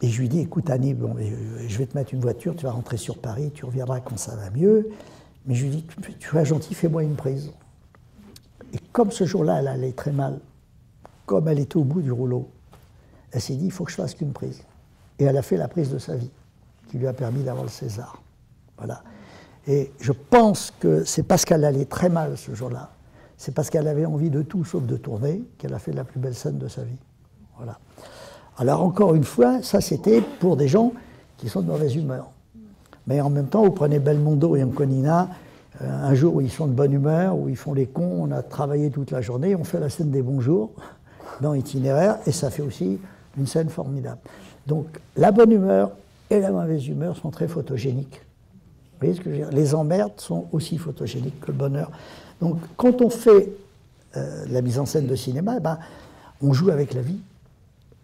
Et je lui dis, écoute Annie, bon, je vais te mettre une voiture, tu vas rentrer sur Paris, tu reviendras quand ça va mieux, mais je lui dis, tu, tu vas gentil, fais-moi une prise. Et comme ce jour-là, elle allait très mal, comme elle était au bout du rouleau, elle s'est dit, il faut que je fasse qu'une prise. Et elle a fait la prise de sa vie, qui lui a permis d'avoir le César. Voilà. Et je pense que c'est parce qu'elle allait très mal ce jour-là, c'est parce qu'elle avait envie de tout sauf de tourner, qu'elle a fait la plus belle scène de sa vie. Voilà. Alors encore une fois, ça c'était pour des gens qui sont de mauvaise humeur. mais en même temps, vous prenez Belmondo et Anconina, euh, un jour où ils sont de bonne humeur, où ils font les cons, on a travaillé toute la journée, on fait la scène des bonjours dans Itinéraire, et ça fait aussi une scène formidable. Donc la bonne humeur et la mauvaise humeur sont très photogéniques. Vous voyez ce que je veux dire? Les emmerdes sont aussi photogéniques que le bonheur. Donc quand on fait euh, la mise en scène de cinéma, eh ben, on joue avec la vie,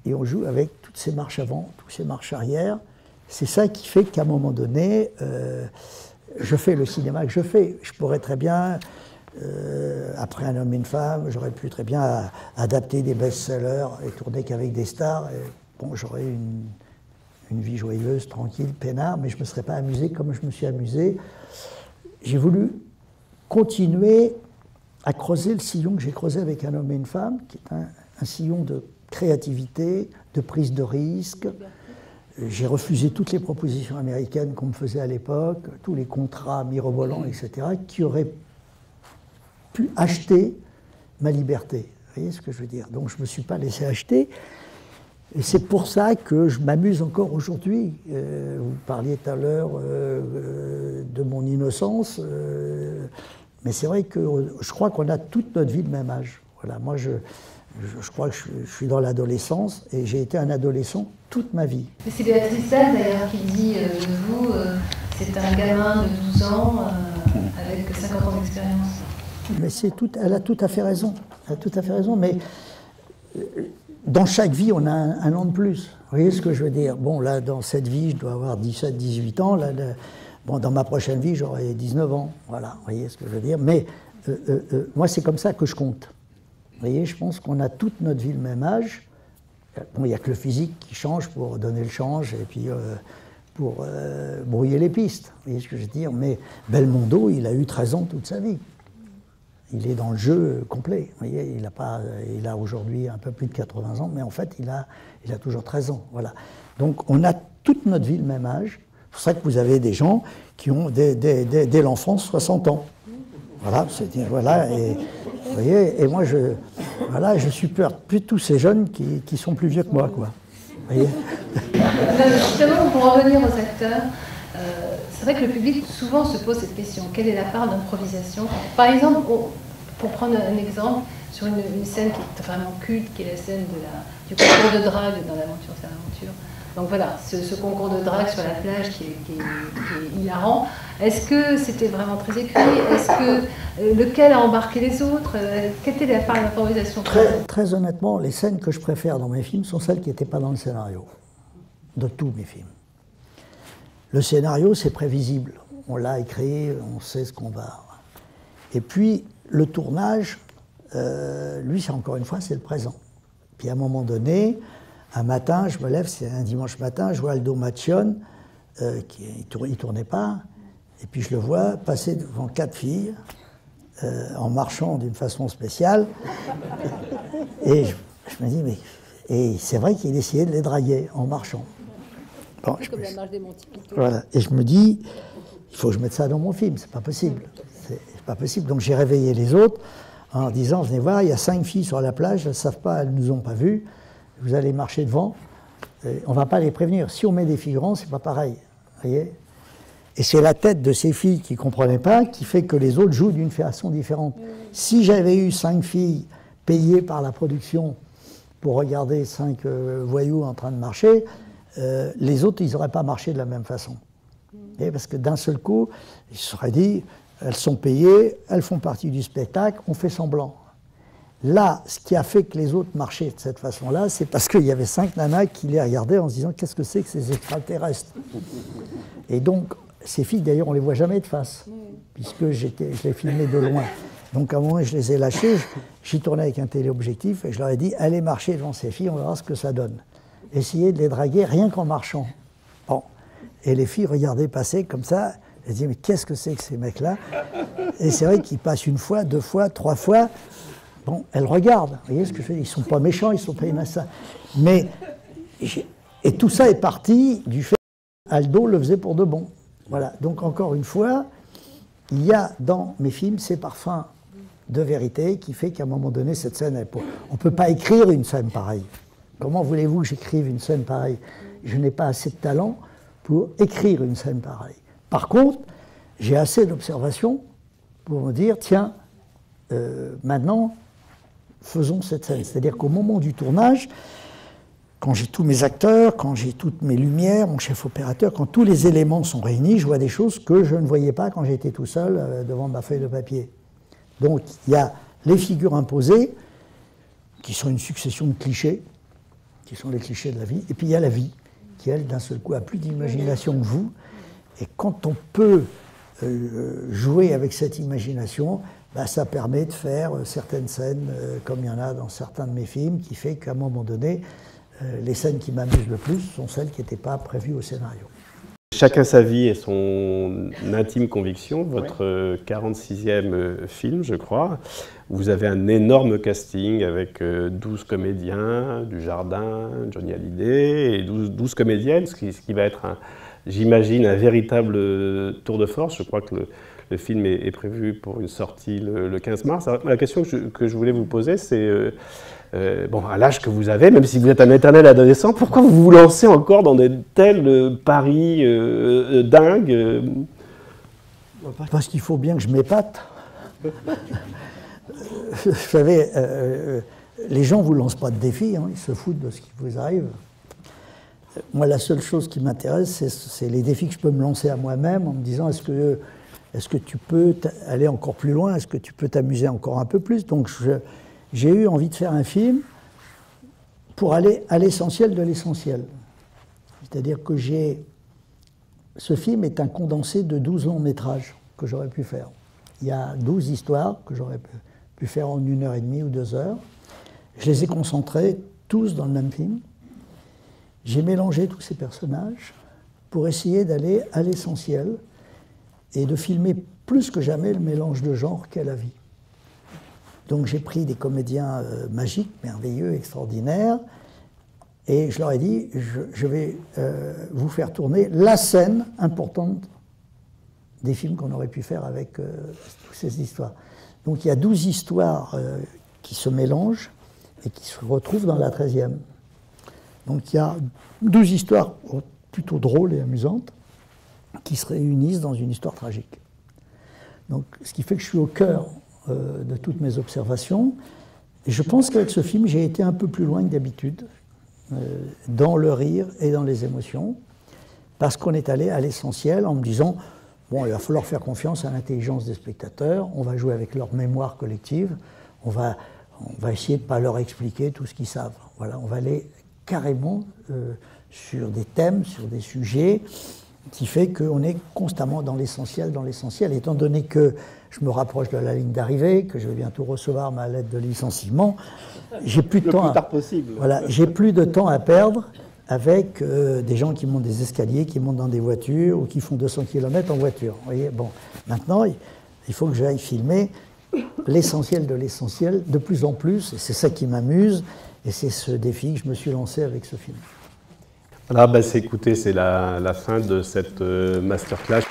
et on joue avec toutes ces marches avant, toutes ces marches arrière. C'est ça qui fait qu'à un moment donné, euh, je fais le cinéma que je fais. Je pourrais très bien, euh, après Un homme et une femme, j'aurais pu très bien à, adapter des best-sellers et tourner qu'avec des stars. Et, bon, j'aurais une, une vie joyeuse, tranquille, peinard, mais je ne me serais pas amusé comme je me suis amusé. J'ai voulu continuer à creuser le sillon que j'ai creusé avec Un homme et une femme, qui est un, un sillon de créativité, de prise de risque. J'ai refusé toutes les propositions américaines qu'on me faisait à l'époque, tous les contrats mirobolants, et cetera, qui auraient pu acheter ma liberté. Vous voyez ce que je veux dire? Donc je ne me suis pas laissé acheter. Et c'est pour ça que je m'amuse encore aujourd'hui. Euh, vous parliez tout à l'heure euh, de mon innocence, euh, mais c'est vrai que je crois qu'on a toute notre vie le même âge. Voilà, moi je... Je crois que je suis dans l'adolescence, et j'ai été un adolescent toute ma vie. C'est Béatrice Sann, d'ailleurs, qui dit euh, de vous, euh, c'est un gamin de douze ans euh, avec cinquante ans d'expérience. Mais c'est tout, elle a tout à fait raison, elle a tout à fait raison, mais euh, dans chaque vie, on a un, un an de plus. Vous voyez ce que je veux dire? Bon, là, dans cette vie, je dois avoir dix-sept, dix-huit ans, là, le, bon, dans ma prochaine vie, j'aurai dix-neuf ans, voilà, vous voyez ce que je veux dire? Mais euh, euh, euh, moi, c'est comme ça que je compte. Vous voyez, je pense qu'on a toute notre vie le même âge. Bon, il n'y a que le physique qui change pour donner le change et puis euh, pour euh, brouiller les pistes. Vous voyez ce que je veux dire? Mais Belmondo, il a eu treize ans toute sa vie. Il est dans le jeu complet. Vous voyez, il a, pas, il a aujourd'hui un peu plus de quatre-vingts ans, mais en fait, il a, il a toujours treize ans. Voilà. Donc, on a toute notre vie le même âge. C'est pour ça que vous avez des gens qui ont, dès, dès, dès, dès l'enfance, soixante ans. Voilà, voilà, et vous voyez, et moi je, voilà, je suis peur plus tous ces jeunes qui, qui sont plus vieux que moi, quoi. Vous voyez. Justement, pour en revenir aux acteurs, euh, c'est vrai que le public souvent se pose cette question, quelle est la part d'improvisation? Par exemple, on, pour prendre un exemple, sur une, une scène qui est vraiment culte, qui est la scène de la, du concours de drague dans L'Aventure, c'est l'aventure. Donc voilà, ce, ce concours de drague sur la plage qui est, qui est, qui est hilarant, est-ce que c'était vraiment très écrit? Est-ce que lequel a embarqué les autres? Quelle était la part d'improvisation? Très, très honnêtement, les scènes que je préfère dans mes films sont celles qui n'étaient pas dans le scénario, de tous mes films. Le scénario, c'est prévisible, on l'a écrit, on sait ce qu'on va... Et puis, le tournage, euh, lui, c'est encore une fois, c'est le présent. Puis à un moment donné... Un matin, je me lève, c'est un dimanche matin, je vois Aldo Macione, euh, qui il tournait, il tournait pas, et puis je le vois passer devant quatre filles, euh, en marchant d'une façon spéciale, et je, je me dis, mais... Et c'est vrai qu'il essayait de les draguer, en marchant. Bon, je comme me, la marche des Monty Python. Voilà, et je me dis, il faut que je mette ça dans mon film, c'est pas possible, c'est pas possible. Donc j'ai réveillé les autres, en disant, venez voir, il y a cinq filles sur la plage, elles ne savent pas, elles ne nous ont pas vues, vous allez marcher devant, on ne va pas les prévenir. Si on met des figurants, c'est pas pareil. Voyez, et c'est la tête de ces filles qui ne comprenaient pas qui fait que les autres jouent d'une façon différente. Si j'avais eu cinq filles payées par la production pour regarder cinq euh, voyous en train de marcher, euh, les autres, ils n'auraient pas marché de la même façon. Voyez, parce que d'un seul coup, ils se seraient dit, elles sont payées, elles font partie du spectacle, on fait semblant. Là, ce qui a fait que les autres marchaient de cette façon-là, c'est parce qu'il y avait cinq nanas qui les regardaient en se disant « Qu'est-ce que c'est que ces extraterrestres ?» Et donc, ces filles, d'ailleurs, on ne les voit jamais de face, puisque je les filmais de loin. Donc, à un moment, je les ai lâchées, j'y tournais avec un téléobjectif, et je leur ai dit « Allez marcher devant ces filles, on verra ce que ça donne. Essayez de les draguer rien qu'en marchant. » Bon. Et les filles regardaient passer comme ça, elles disaient « Mais qu'est-ce que c'est que ces mecs-là » Et c'est vrai qu'ils passent une fois, deux fois, trois fois... Bon, elles regardent, vous voyez ce que je veux dire, ils ne sont pas méchants, ils ne sont pas innocents. Mais, et tout ça est parti du fait qu'Aldo le faisait pour de bon. Voilà, donc encore une fois, il y a dans mes films ces parfums de vérité qui fait qu'à un moment donné, cette scène, elle, on ne peut pas écrire une scène pareille. Comment voulez-vous que j'écrive une scène pareille? Je n'ai pas assez de talent pour écrire une scène pareille. Par contre, j'ai assez d'observations pour me dire, tiens, euh, maintenant, faisons cette scène. C'est-à-dire qu'au moment du tournage, quand j'ai tous mes acteurs, quand j'ai toutes mes lumières, mon chef opérateur, quand tous les éléments sont réunis, je vois des choses que je ne voyais pas quand j'étais tout seul euh, devant ma feuille de papier. Donc, il y a les figures imposées, qui sont une succession de clichés, qui sont les clichés de la vie, et puis il y a la vie, qui, elle, d'un seul coup, a plus d'imagination que vous. Et quand on peut euh, jouer avec cette imagination, bah, ça permet de faire certaines scènes, euh, comme il y en a dans certains de mes films, qui fait qu'à un moment donné, euh, les scènes qui m'amusent le plus sont celles qui n'étaient pas prévues au scénario. Chacun sa vie et son intime conviction, votre quarante-sixième film, je crois. Vous avez un énorme casting avec douze comédiens, Du Jardin, Johnny Hallyday, et douze, douze comédiennes, ce qui, ce qui va être, j'imagine, un véritable tour de force. Je crois que le, le film est, est prévu pour une sortie le, le quinze mars. Alors, la question que je, que je voulais vous poser, c'est... Euh, Euh, bon, à l'âge que vous avez, même si vous êtes un éternel adolescent, pourquoi vous vous lancez encore dans de tels euh, paris euh, euh, dingues euh... Parce qu'il faut bien que je m'épate. euh, vous savez, euh, les gens ne vous lancent pas de défis, hein, ils se foutent de ce qui vous arrive. Moi, la seule chose qui m'intéresse, c'est les défis que je peux me lancer à moi-même en me disant, est-ce que, est-ce que tu peux aller encore plus loin? Est-ce que tu peux t'amuser encore un peu plus? Donc, je... J'ai eu envie de faire un film pour aller à l'essentiel de l'essentiel. C'est-à-dire que j'ai... Ce film est un condensé de douze longs métrages que j'aurais pu faire. Il y a douze histoires que j'aurais pu faire en une heure et demie ou deux heures. Je les ai concentrés tous dans le même film. J'ai mélangé tous ces personnages pour essayer d'aller à l'essentiel et de filmer plus que jamais le mélange de genres qu'est la vie. Donc j'ai pris des comédiens euh, magiques, merveilleux, extraordinaires, et je leur ai dit, je, je vais euh, vous faire tourner la scène importante des films qu'on aurait pu faire avec euh, toutes ces histoires. Donc il y a douze histoires euh, qui se mélangent et qui se retrouvent dans la treizième. Donc il y a douze histoires plutôt drôles et amusantes qui se réunissent dans une histoire tragique. Donc ce qui fait que je suis au cœur de toutes mes observations. Et je pense qu'avec ce film, j'ai été un peu plus loin que d'habitude, euh, dans le rire et dans les émotions, parce qu'on est allé à l'essentiel en me disant, bon, il va falloir faire confiance à l'intelligence des spectateurs, on va jouer avec leur mémoire collective, on va, on va essayer de ne pas leur expliquer tout ce qu'ils savent. Voilà, on va aller carrément euh, sur des thèmes, sur des sujets, qui fait qu'on est constamment dans l'essentiel, dans l'essentiel, étant donné que je me rapproche de la ligne d'arrivée, que je vais bientôt recevoir ma lettre de licenciement, j'ai plus de temps, à, voilà, j'ai plus de temps à perdre avec euh, des gens qui montent des escaliers, qui montent dans des voitures ou qui font deux cents kilomètres en voiture. Vous voyez, bon, maintenant, il faut que j'aille filmer l'essentiel de l'essentiel de plus en plus, et c'est ça qui m'amuse, et c'est ce défi que je me suis lancé avec ce film. Voilà, bah, c'est, écoutez, c'est la, la fin de cette euh, masterclass.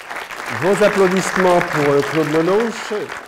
Vos applaudissements pour euh, Claude Lelouch.